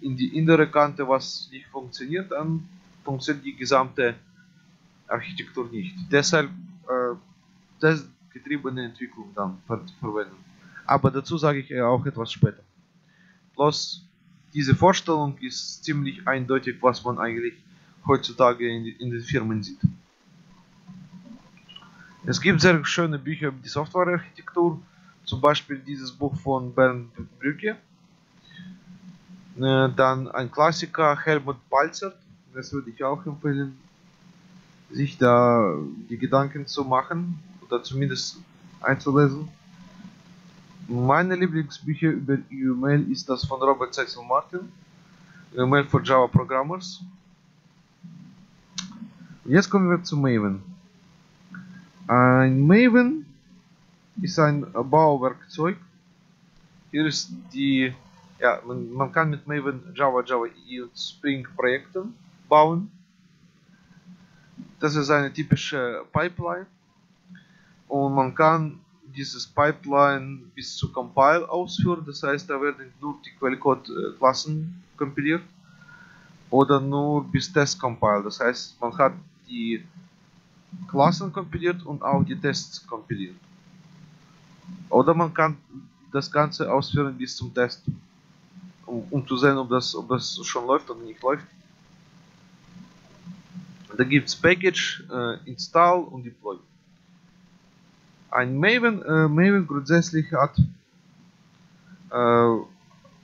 in die innere Kante was nicht funktioniert, dann funktioniert die gesamte Architektur nicht. Deshalb testgetriebene Entwicklung dann verwenden. Aber dazu sage ich ja auch etwas später. Bloß diese Vorstellung ist ziemlich eindeutig, was man eigentlich heutzutage in den Firmen sieht. Es gibt sehr schöne Bücher über die Softwarearchitektur, zum Beispiel dieses Buch von Bernd Brücke. Dann ein Klassiker, Helmut Balzert, das würde ich auch empfehlen, sich da die Gedanken zu machen oder zumindest einzulesen. Meine Lieblingsbücher über UML ist das von Robert Cecil Martin, UML for Java Programmers. Jetzt kommen wir zu Maven. Ein Maven ist ein Bauwerkzeug. Hier ist die, ja, man kann mit Maven Java, Java EE und Spring Projekten bauen. Das ist eine typische Pipeline, und man kann dieses Pipeline bis zu Compile ausführen, das heißt, da werden nur die Quellcode-Klassen kompiliert oder nur bis Test Compile, das heißt, man hat die Klassen kompiliert und auch die Tests kompiliert. Oder man kann das Ganze ausführen bis zum Test, um zu sehen, ob das schon läuft oder nicht läuft. Da gibt es Package, Install und Deploy. Ein Maven, Maven grundsätzlich hat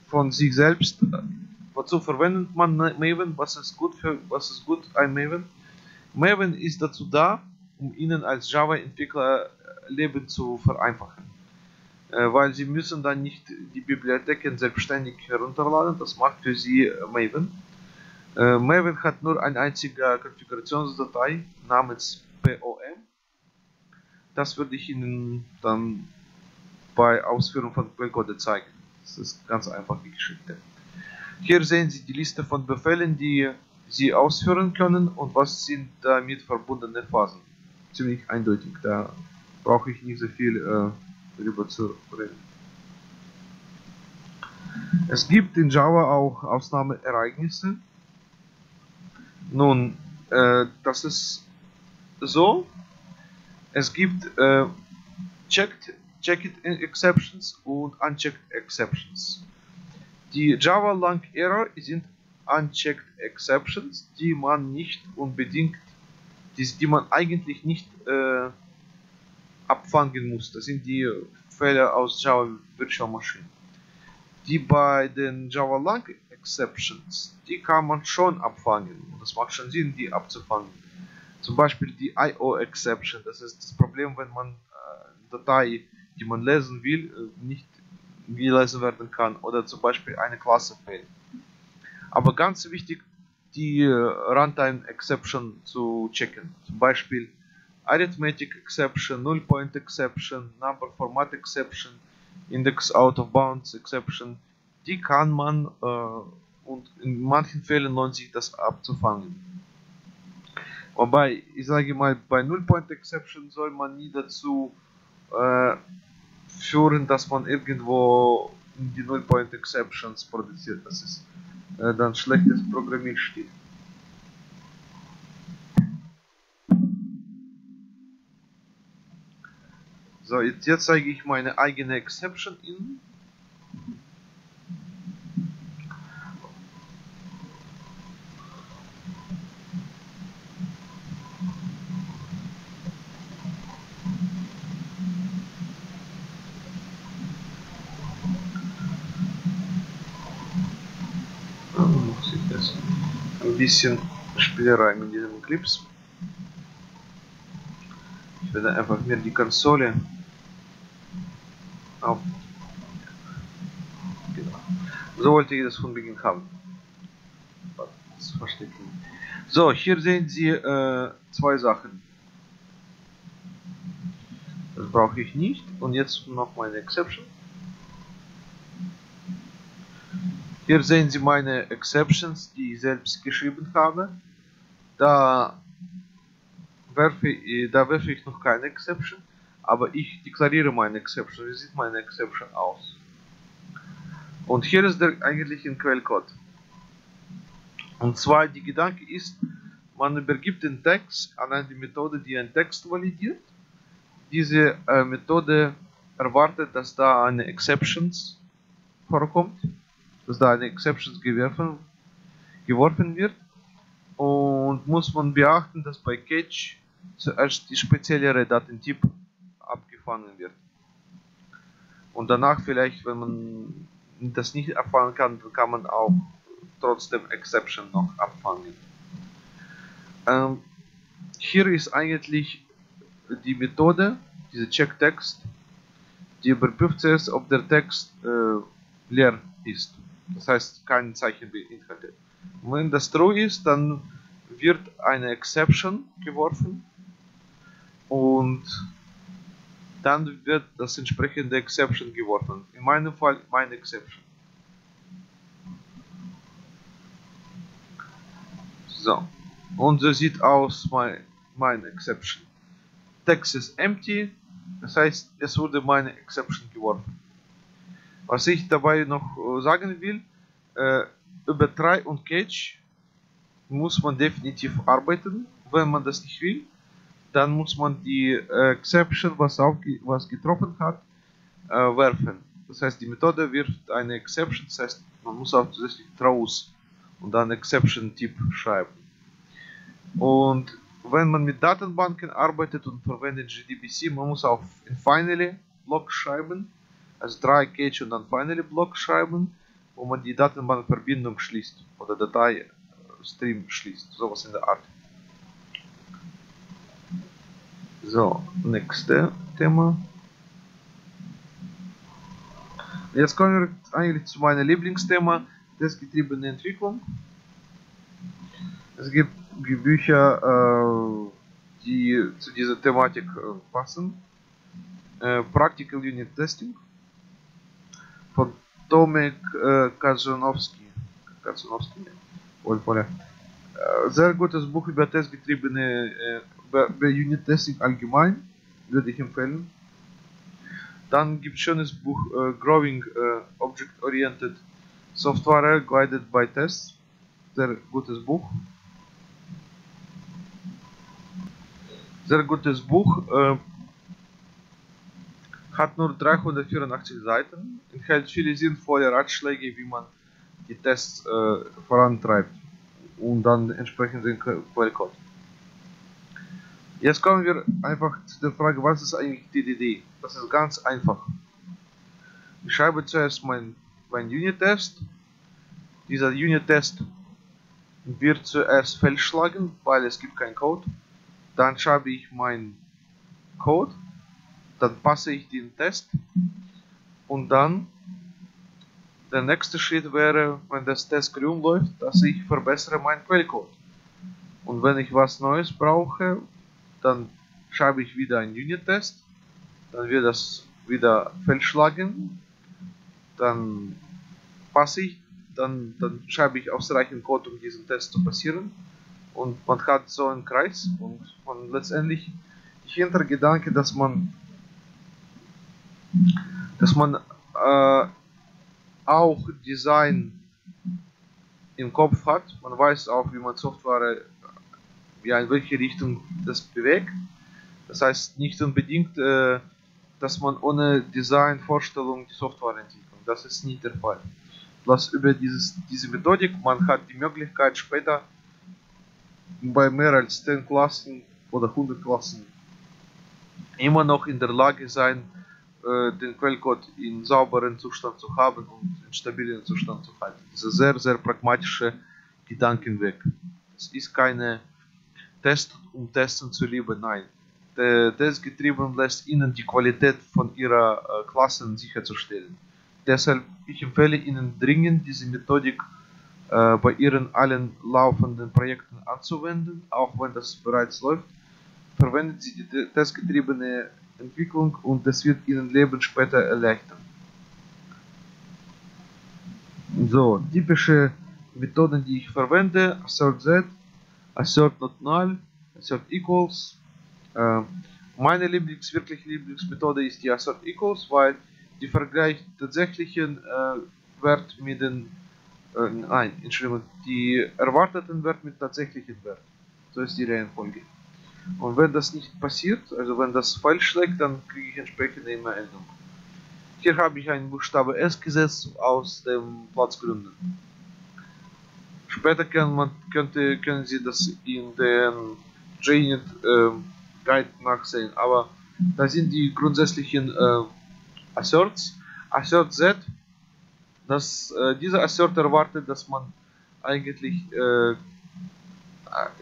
von sich selbst, wozu verwendet man Maven, was ist gut ein Maven? Maven ist dazu da, um Ihnen als Java-Entwickler Leben zu vereinfachen, weil Sie müssen dann nicht die Bibliotheken selbstständig herunterladen, das macht für Sie Maven. Maven hat nur eine einzige Konfigurationsdatei namens POM. Das würde ich Ihnen dann bei Ausführung von Quellcode zeigen. Das ist ganz einfache Geschichte. Hier sehen Sie die Liste von Befehlen, die Sie ausführen können, und was sind damit verbundene Phasen. Ziemlich eindeutig, da brauche ich nicht so viel darüber zu reden. Es gibt in Java auch Ausnahmeereignisse. Nun, das ist so. Es gibt Checked Exceptions und Unchecked Exceptions. Die Java Lang Error sind Unchecked Exceptions, die man eigentlich nicht abfangen muss. Das sind die Fehler aus Java Virtual Machine. Die bei den Java Lang Exceptions, die kann man schon abfangen. Und das macht schon Sinn, die abzufangen. Zum Beispiel die IO-Exception, das ist das Problem, wenn man Datei, die man lesen will, nicht gelesen werden kann, oder zum Beispiel eine Klasse fehlt. Aber ganz wichtig, die Runtime-Exception zu checken. Zum Beispiel Arithmetic-Exception, Null-Point-Exception, Number-Format-Exception, Index-Out-of-Bounds-Exception, die kann man, und in manchen Fällen lohnt sich das abzufangen. Wobei, ich sage mal, bei Null-Point-Exception soll man nie dazu führen, dass man irgendwo die Nullpoint Exceptions produziert. Das ist dann schlechtes Programmierstil. So, jetzt zeige ich meine eigene Exception Ihnen. Ein bisschen Spielerei mit diesem Clips. Ich werde einfach mir die Konsole auf. Genau. So wollte ich das von Beginn haben. Das versteht man nicht. So, hier sehen Sie zwei Sachen. Das brauche ich nicht. Und jetzt noch meine Exception. Hier sehen Sie meine Exceptions, die ich selbst geschrieben habe. Da werfe ich noch keine Exception, aber ich deklariere meine Exception. Wie sieht meine Exception aus? Und hier ist der eigentliche Quellcode. Und zwar, die Gedanke ist, man übergibt den Text an eine Methode, die einen Text validiert. Diese Methode erwartet, dass da eine Exception vorkommt, dass da eine Exception geworfen wird, und muss man beachten, dass bei Catch zuerst die speziellere Datentyp abgefangen wird und danach vielleicht, wenn man das nicht abfangen kann, kann man auch trotzdem Exception noch abfangen. Hier ist eigentlich die Methode, diese Checktext, die überprüft zuerst, ob der Text leer ist. Das heißt, kein Zeichen beinhaltet. Wenn das true ist, dann wird eine Exception geworfen und dann wird das entsprechende Exception geworfen. In meinem Fall meine Exception. So, und so sieht aus meine Exception. Text ist empty, das heißt, es wurde meine Exception geworfen. Was ich dabei noch sagen will, über Try und Catch muss man definitiv arbeiten. Wenn man das nicht will, dann muss man die Exception, was getroffen hat, werfen. Das heißt, die Methode wirft eine Exception, das heißt, man muss auch zusätzlich Throws und dann Exception-Typ schreiben. Und wenn man mit Datenbanken arbeitet und verwendet JDBC, man muss auch in Finally-Block schreiben. Also Try, Catch und dann Finally Block schreiben, wo man die Datenbankverbindung schließt oder Datei-Stream schließt, sowas in der Art. So, nächste Thema. Jetzt kommen wir eigentlich zu meinem Lieblingsthema, testgetriebene Entwicklung. Es gibt Bücher, die zu dieser Thematik passen. Practical Unit Testing von Tomek Kazanowski. Sehr gutes Buch über testgetriebene, über Unit Testing allgemein, würde ich empfehlen. Dann gibt es schönes Buch Growing Object-Oriented Software Guided by Tests. Sehr gutes Buch. Hat nur 384 Seiten, enthält viele sinnvolle Ratschläge, wie man die Tests vorantreibt und dann entsprechend den Quellcode. Jetzt kommen wir einfach zu der Frage, was ist eigentlich TDD? Das ist ganz einfach. Ich schreibe zuerst meinen Unit-Test. Dieser Unit-Test wird zuerst fehlschlagen, weil es gibt keinen Code. Dann schreibe ich meinen Code. Dann passe ich den Test, und dann der nächste Schritt wäre, wenn das Test grün läuft, dass ich verbessere meinen Quellcode. Und wenn ich was Neues brauche, dann schreibe ich wieder einen Unit-Test, dann wird das wieder fehlschlagen, dann passe ich, dann schreibe ich ausreichend Code, um diesen Test zu passieren, und man hat so einen Kreis, und man letztendlich, ich hintergedanke, dass man auch Design im Kopf hat. Man weiß auch, wie man Software, ja, in welche Richtung das bewegt. Das heißt nicht unbedingt, dass man ohne Designvorstellung die Software entwickelt. Das ist nicht der Fall. Was über diese Methodik, man hat die Möglichkeit später bei mehr als 10 Klassen oder 100 Klassen immer noch in der Lage sein, den Quellcode in sauberen Zustand zu haben und in stabilen Zustand zu halten. Das ist ein sehr, sehr pragmatischer Gedankenweg. Es ist keine Test, um Testen zu lieben, nein. Der Testgetrieben lässt Ihnen die Qualität von Ihrer Klassen sicherzustellen. Deshalb ich empfehle Ihnen dringend, diese Methodik bei Ihren allen laufenden Projekten anzuwenden, auch wenn das bereits läuft. Verwenden Sie die testgetriebene Entwicklung und das wird Ihnen Leben später erleichtern. So, typische Methoden, die ich verwende: assert z, assert not null, assert equals. Meine Lieblingsmethode ist die assert equals, weil die vergleicht tatsächlichen Wert mit den die erwarteten Wert mit tatsächlichen Wert. So ist die Reihenfolge. Und wenn das nicht passiert, also wenn das falsch schlägt, dann kriege ich entsprechende Meldung. Hier habe ich einen Buchstabe S gesetzt aus dem Platzgründen. Später können Sie das in den JUnit Guide nachsehen, aber da sind die grundsätzlichen Asserts. Assert Z, dieser Assert erwartet, dass man eigentlich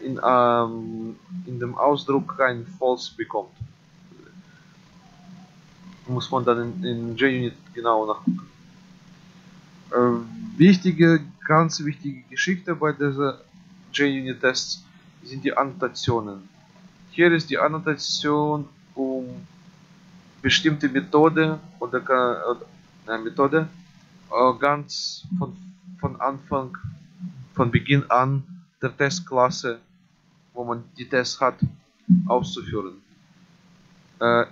in dem Ausdruck kein False bekommt. Muss man dann in JUnit genau nachgucken. Ganz wichtige Geschichte bei dieser JUnit-Tests sind die Annotationen. Hier ist die Annotation, um bestimmte Methode ganz von Beginn an der Testklasse, wo man die Tests hat, auszuführen.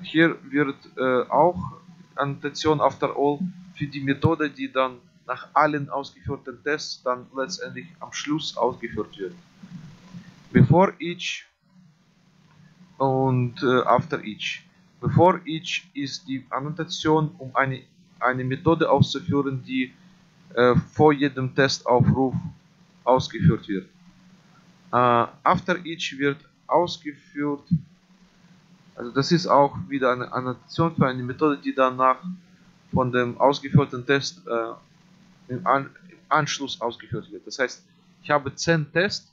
Hier wird auch Annotation after all für die Methode, die dann nach allen ausgeführten Tests dann letztendlich am Schluss ausgeführt wird. Before each und after each. Before each ist die Annotation, um eine Methode auszuführen, die vor jedem Testaufruf ausgeführt wird. After each wird ausgeführt, also das ist auch wieder eine Annotation für eine Methode, die danach von dem ausgeführten Test im Anschluss ausgeführt wird. Das heißt, ich habe 10 Tests,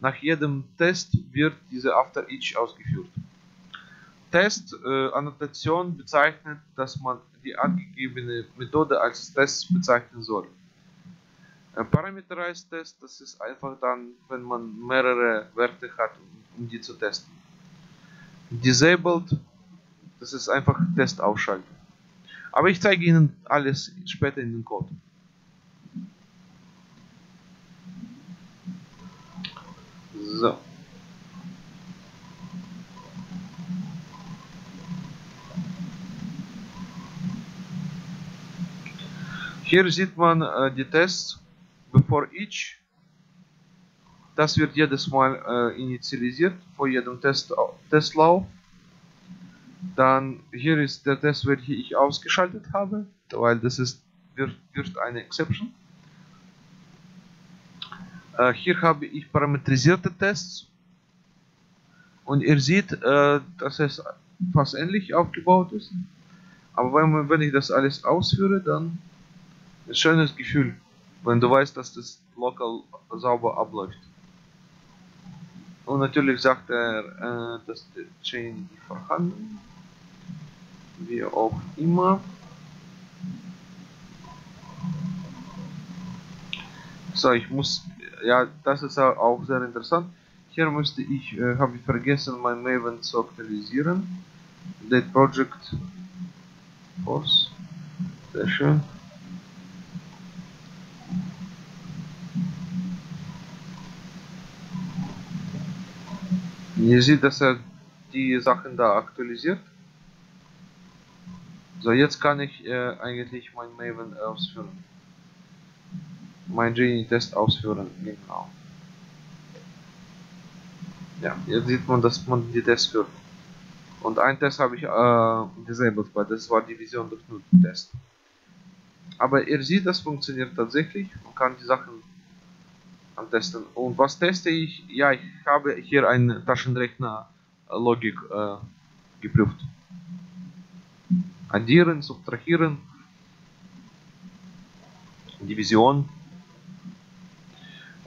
nach jedem Test wird diese After each ausgeführt. Test-Annotation bezeichnet, dass man die angegebene Methode als Test bezeichnen soll. Parameterized Test, das ist einfach dann, wenn man mehrere Werte hat, um die zu testen. Disabled, das ist einfach Test ausschalten. Aber ich zeige Ihnen alles später in den Code. So. Hier sieht man die Tests. Before each, das wird jedes Mal initialisiert vor jedem Testlauf. Dann hier ist der Test, welchen ich ausgeschaltet habe, weil das wird eine Exception. Hier habe ich parametrisierte Tests und ihr seht, dass es fast ähnlich aufgebaut ist. Aber wenn ich das alles ausführe, dann ein schönes Gefühl, wenn du weißt, dass das lokal sauber abläuft. Und natürlich sagt er, dass die Chain nicht vorhanden ist, wie auch immer. So, ich muss, ja, das ist auch sehr interessant. Hier müsste ich, habe ich vergessen, mein Maven zu aktualisieren. Date Project Force, sehr schön. Ihr seht, dass er die Sachen da aktualisiert. So, jetzt kann ich eigentlich mein Maven ausführen. Mijn JUnit test ausführen. Genau. Ja, jetzt sieht man, dass man die Tests führt. Und einen Test habe ich disabled, weil das war die Vision durch Null-Test. Aber ihr seht, das funktioniert tatsächlich. Man kann die Sachen antesten. Und was teste ich? Ja, ich habe hier einen Taschenrechner-Logik geprüft. Addieren, subtrahieren, Division.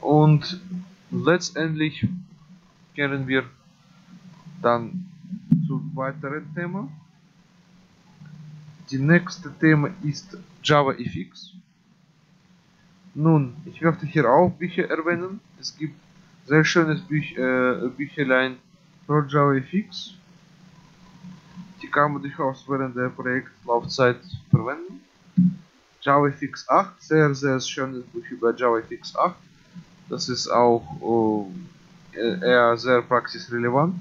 Und letztendlich kehren wir dann zu weiteren Thema. Die nächste Thema ist JavaFX. Nun, ich möchte hier auch Bücher erwähnen. Es gibt sehr schönes Büchlein für JavaFX. Die kann man durchaus während der Projektlaufzeit verwenden. JavaFX 8, sehr, sehr schönes Buch über JavaFX 8. Das ist auch eher sehr praxisrelevant.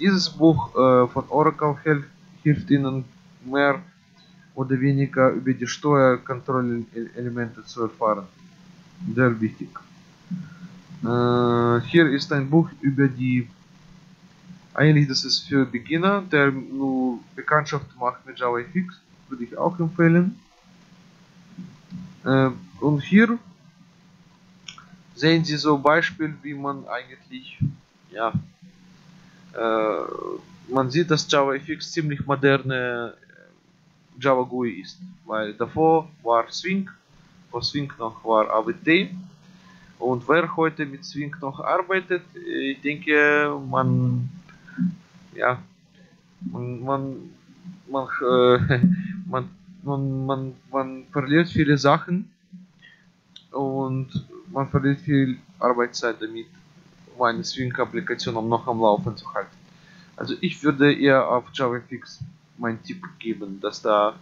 Dieses Buch von Oracle hilft Ihnen mehr oder weniger über die Steuerkontrollelemente zu erfahren. Sehr wichtig. Hier ist ein Buch über die, eigentlich das ist für Beginner, der nur Bekanntschaft macht mit JavaFX, würde ich auch empfehlen. Und hier sehen Sie so Beispiel, wie man eigentlich, ja, man sieht, dass JavaFX ziemlich moderne Java GUI ist, weil davor war Swing, vor Swing noch war AWT, und wer heute mit Swing noch arbeitet, ich denke, man verliert viele Sachen und man verliert viel Arbeitszeit damit, meine Swing-Applikation noch am Laufen zu halten. Also ich würde eher auf JavaFX meinen Tipp geben, dass da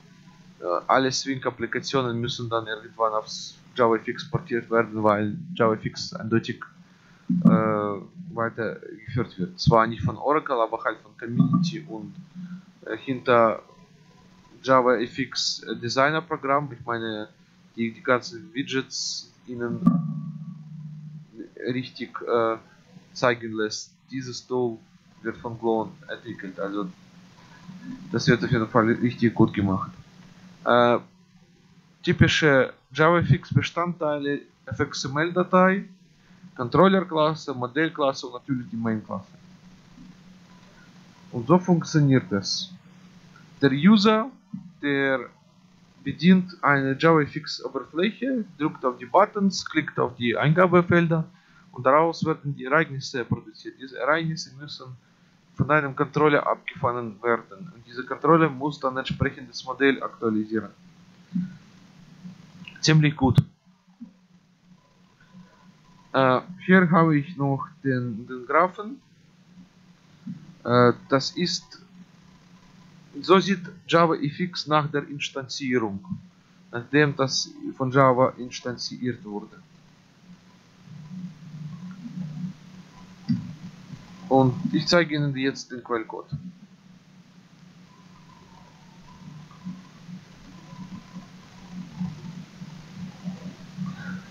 alle Swing-Applikationen müssen dann irgendwann auf JavaFX portiert werden, weil JavaFX eindeutig weitergeführt wird. Zwar nicht von Oracle, aber halt von Community und hinter JavaFX Designer-Programm, ich meine, die ganzen Widgets ihnen richtig zeigen lässt. Dieses Tool wird von Glow entwickelt, also das wird auf jeden Fall richtig gut gemacht. Typische JavaFX Bestandteile: FXML-Datei, Controller-Klasse, Modellklasse und natürlich die Main-Klasse. Und so funktioniert das. Der User, der bedient eine JavaFX-Oberfläche, drückt auf die Buttons, klickt auf die Eingabefelder und daraus werden die Ereignisse produziert. Diese Ereignisse müssen von einem Controller abgefangen werden und dieser Controller muss dann entsprechend das Modell aktualisieren. Ziemlich gut. Hier habe ich noch den Graphen. Das ist, so sieht JavaFX nach der Instanzierung, nachdem das von Java instanziert wurde. Und ich zeige Ihnen jetzt den Quellcode.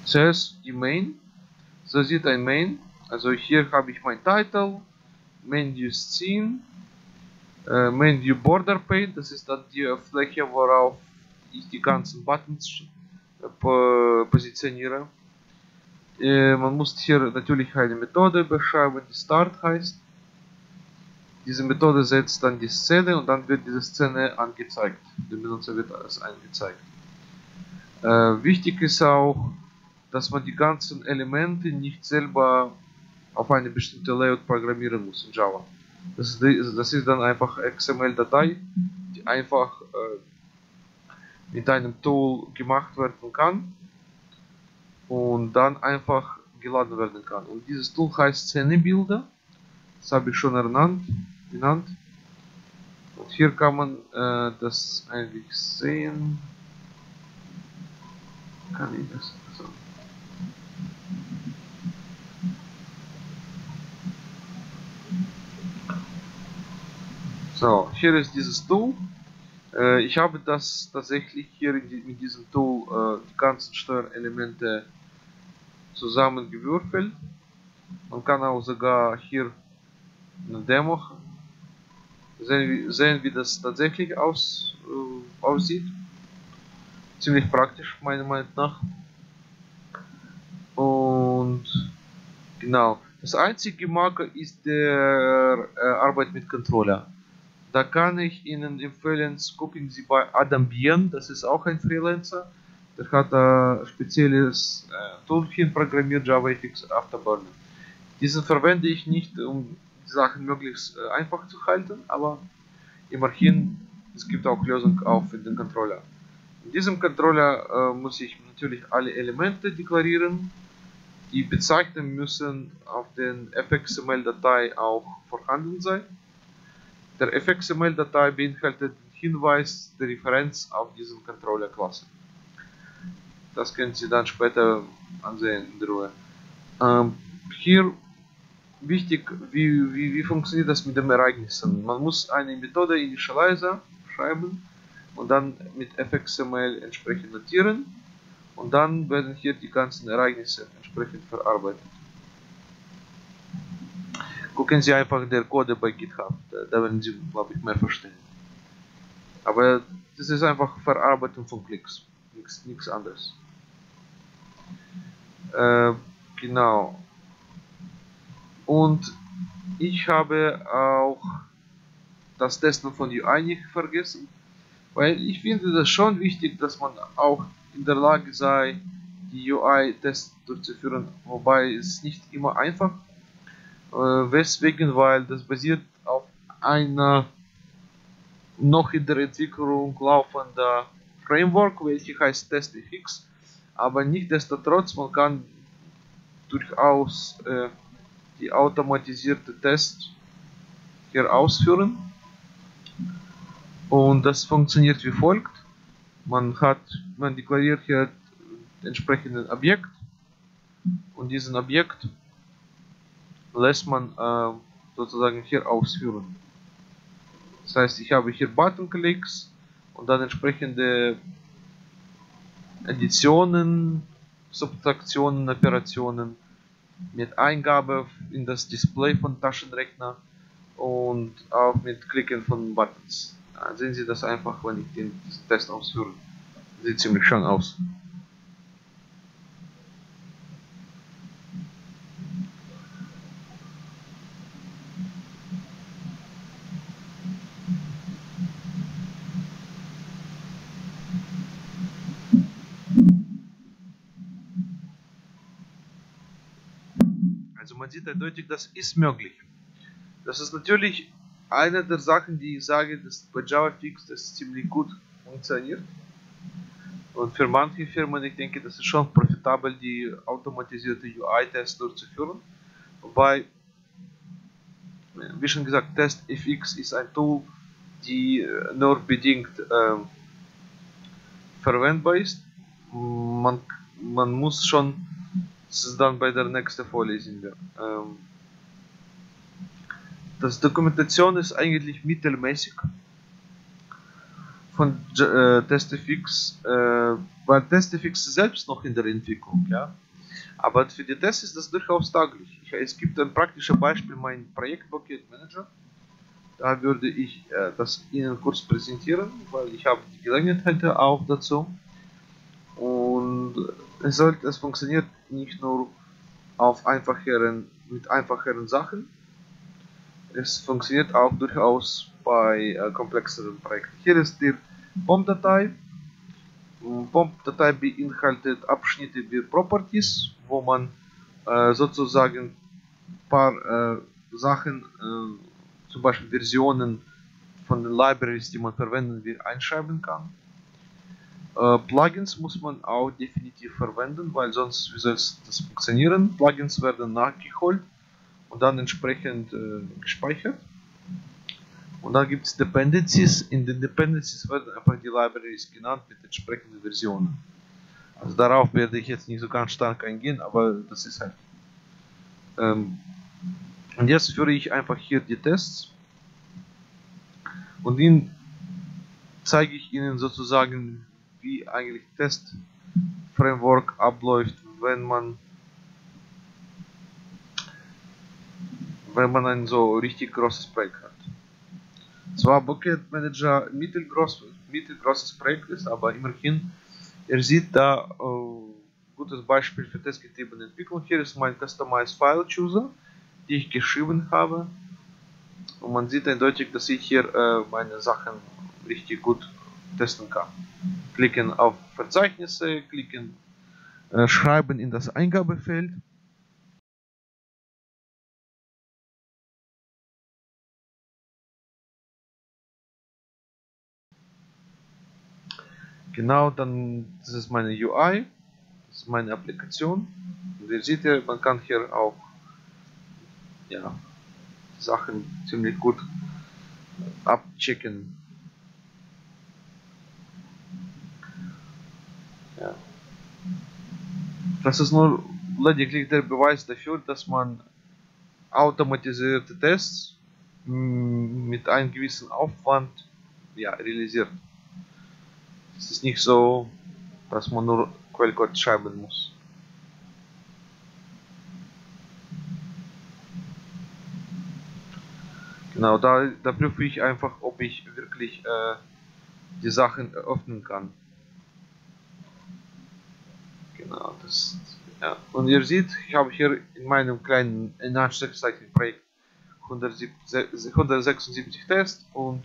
Zuerst die Main. So sieht ein Main. Also hier habe ich mein Title, Main View Scene, Main View Border Pane, das ist dann die Fläche, worauf ich die ganzen Buttons positioniere. Man muss hier natürlich eine Methode beschreiben, die Start heißt. Diese Methode setzt dann die Szene und dann wird diese Szene angezeigt. Dem Benutzer wird alles angezeigt. Wichtig ist auch, dass man die ganzen Elemente nicht selber auf eine bestimmte Layout programmieren muss in Java. Das ist dann einfach XML-Datei, die einfach mit einem Tool gemacht werden kann und dann einfach geladen werden kann. Und dieses Tool heißt Scene Builder. Das habe ich schon genannt. Und hier kann man das eigentlich sehen. Kann ich das? So, hier ist dieses Tool Ich habe das tatsächlich hier mit diesem Tool die ganzen Steuerelemente zusammengewürfelt. Man kann auch sogar hier eine Demo sehen, wie das tatsächlich aussieht. Ziemlich praktisch meiner Meinung nach. Und genau, das einzige Makel ist der Arbeit mit Controller. Da kann ich Ihnen empfehlen, gucken Sie bei Adam Bien, das ist auch ein Freelancer. Der hat ein spezielles Toolchen programmiert, JavaFX Afterburner. Diesen verwende ich nicht, um die Sachen möglichst einfach zu halten, aber immerhin, es gibt auch Lösungen auch für den Controller. In diesem Controller muss ich natürlich alle Elemente deklarieren, die bezeichnen müssen auf den fxml-Datei auch vorhanden sein. Der fxml-Datei beinhaltet den Hinweis der Referenz auf diesen Controller-Klasse. Das können Sie dann später ansehen in Ruhe. Hier wichtig, wie funktioniert das mit den Ereignissen. Man muss eine Methode Initializer schreiben und dann mit fxml entsprechend notieren. Und dann werden hier die ganzen Ereignisse entsprechend verarbeitet. Gucken Sie einfach den Code bei GitHub, da werden Sie, glaube ich, mehr verstehen. Aber das ist einfach Verarbeitung von Klicks, nichts anderes. Genau. Und ich habe auch das Testen von UI nicht vergessen, weil ich finde das schon wichtig, dass man auch in der Lage sei, die UI-Tests durchzuführen, wobei es nicht immer einfach ist. Weswegen, weil das basiert auf einer noch in der Entwicklung laufenden Framework, welche heißt TestFX, aber nichtsdestotrotz, man kann durchaus die automatisierte Tests hier ausführen und das funktioniert wie folgt: man deklariert hier entsprechenden Objekt und diesen Objekt lässt man sozusagen hier ausführen. Das heißt, ich habe hier Buttonklicks und dann entsprechende Additionen, Subtraktionen, Operationen mit Eingabe in das Display von Taschenrechner und auch mit Klicken von Buttons. Dann sehen Sie das einfach, wenn ich den Test ausführe. Sieht ziemlich schön aus. Man sieht eindeutig, das ist möglich. Das ist natürlich eine der Sachen, die ich sage, dass bei JavaFX das ziemlich gut funktioniert. Und für manche Firmen, ich denke, das ist schon profitabel, die automatisierte UI-Tests durchzuführen. Wobei, wie schon gesagt, TestFX ist ein Tool, die nur bedingt verwendbar ist. Man muss schon. Das ist dann bei der nächsten Vorlesung. Das Dokumentation ist eigentlich mittelmäßig von TestFX, weil TestFX selbst noch in der Entwicklung, ja. Aber für die Tests ist das durchaus tauglich. Es gibt ein praktisches Beispiel, mein Projekt Bucket Manager. Da würde ich das Ihnen kurz präsentieren, weil ich habe die Gelegenheit auch dazu. Und es funktioniert nicht nur auf mit einfacheren Sachen, es funktioniert auch durchaus bei komplexeren Projekten. Hier ist die POM-Datei. POM-Datei beinhaltet Abschnitte wie Properties, wo man sozusagen ein paar Sachen, zum Beispiel Versionen von den Libraries, die man verwenden will, einschreiben kann. Plugins muss man auch definitiv verwenden, weil sonst, wie soll das funktionieren? Plugins werden nachgeholt und dann entsprechend gespeichert. Und dann gibt es Dependencies. In den Dependencies werden einfach die Libraries genannt mit entsprechenden Versionen. Also darauf werde ich jetzt nicht so ganz stark eingehen, aber das ist halt. Und jetzt führe ich einfach hier die Tests. Und in zeige ich Ihnen sozusagen, wie eigentlich Test-Framework abläuft, wenn man ein so richtig großes Projekt hat. Zwar Bucket Manager mittelgroßes Projekt ist, aber immerhin, ihr seht da gutes Beispiel für testgetriebene Entwicklung. Hier ist mein Customized File Chooser, die ich geschrieben habe. Und man sieht eindeutig, dass ich hier meine Sachen richtig gut testen kann. Klicken auf Verzeichnisse, klicken, schreiben in das Eingabefeld. Genau, dann das ist meine UI, das ist meine Applikation. Und ihr seht ja, man kann hier auch ja, Sachen ziemlich gut abchecken. Ja. Das ist nur lediglich der Beweis dafür, dass man automatisierte Tests mit einem gewissen Aufwand ja, realisiert. Es ist nicht so, dass man nur Quellcode schreiben muss. Genau, da prüfe ich einfach, ob ich wirklich die Sachen öffnen kann. Genau, das ja. Und ihr seht, ich habe hier in meinem kleinen Anführungszeichen Projekt 176 Tests und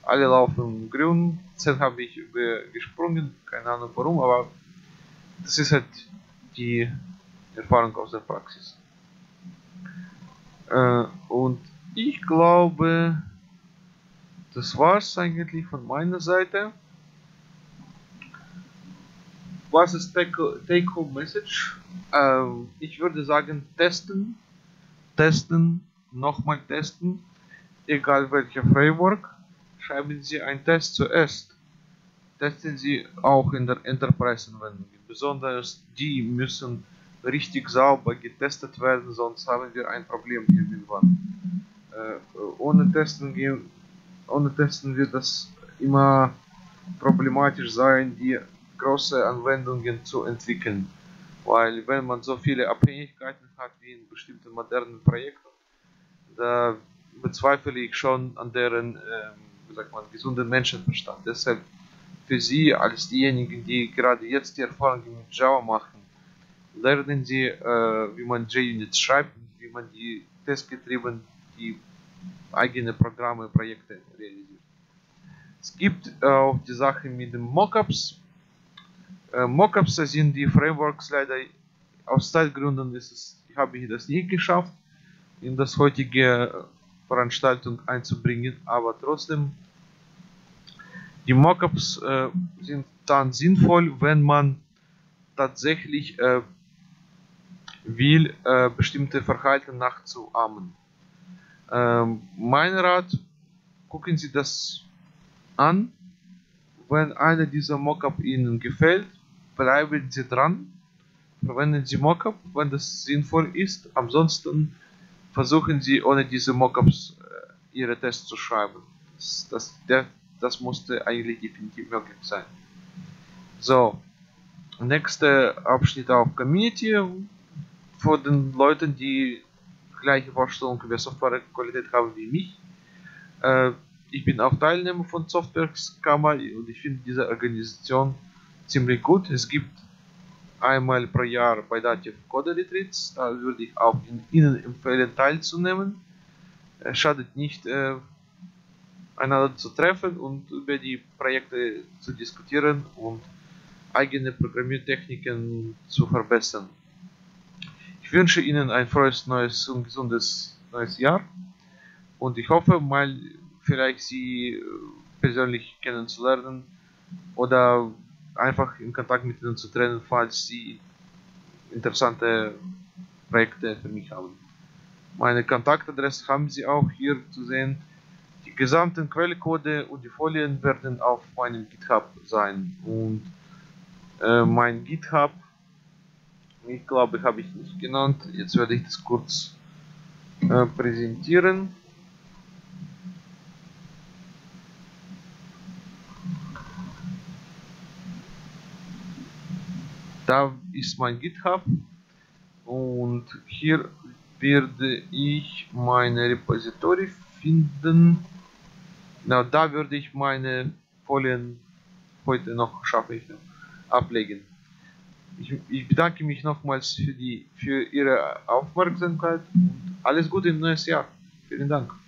alle laufen grün, 10 habe ich übergesprungen, keine Ahnung warum, aber das ist halt die Erfahrung aus der Praxis. Und ich glaube, das war's eigentlich von meiner Seite. Was ist Take-Home-Message? Ich würde sagen, testen, testen, nochmal testen, egal welcher Framework. Schreiben Sie einen Test zuerst. Testen Sie auch in der Enterprise-Anwendung. Besonders die müssen richtig sauber getestet werden, sonst haben wir ein Problem irgendwann. Ohne Testen wird das immer problematisch sein, die große Anwendungen zu entwickeln. Weil wenn man so viele Abhängigkeiten hat wie in bestimmten modernen Projekten, da bezweifle ich schon an deren gesunden Menschenverstand. Deshalb für Sie als diejenigen, die gerade jetzt die Erfahrungen mit Java machen, lernen Sie, wie man JUnit schreibt, wie man die testgetrieben, die eigenen Programme, Projekte realisiert. Es gibt auch die Sache mit den Mockups. Mockups sind die Frameworks, leider aus Zeitgründen habe ich das nie geschafft, in das heutige Veranstaltung einzubringen, aber trotzdem die Mockups sind dann sinnvoll, wenn man tatsächlich will, bestimmte Verhalten nachzuahmen. Mein Rat, gucken Sie das an, wenn einer dieser Mockup Ihnen gefällt, bleiben Sie dran, verwenden Sie Mockup, wenn das sinnvoll ist, ansonsten versuchen Sie ohne diese Mockups Ihre Tests zu schreiben. Das musste eigentlich definitiv möglich sein. So, nächster Abschnitt auf Community. Für den Leuten, die gleiche Vorstellung über Softwarequalität haben wie mich. Ich bin auch Teilnehmer von Softwarekammer und ich finde diese Organisation ziemlich gut. Es gibt einmal pro Jahr bei DATEV Code Retreats, da würde ich auch Ihnen empfehlen teilzunehmen. Es schadet nicht, einander zu treffen und über die Projekte zu diskutieren und eigene Programmiertechniken zu verbessern. Ich wünsche Ihnen ein frohes, neues und gesundes neues Jahr und ich hoffe mal, vielleicht Sie persönlich kennenzulernen oder einfach in Kontakt mit ihnen zu treten, falls sie interessante Projekte für mich haben. Meine Kontaktadresse haben Sie auch hier zu sehen. Die gesamten Quellcode und die Folien werden auf meinem GitHub sein. Und mein GitHub, ich glaube, habe ich nicht genannt. Jetzt werde ich das kurz präsentieren. Da ist mein GitHub und hier werde ich meine Repository finden. Na, da würde ich meine Folien heute noch, schaffe ich noch, ablegen. Ich bedanke mich nochmals für Ihre Aufmerksamkeit und alles Gute im neuen Jahr. Vielen Dank.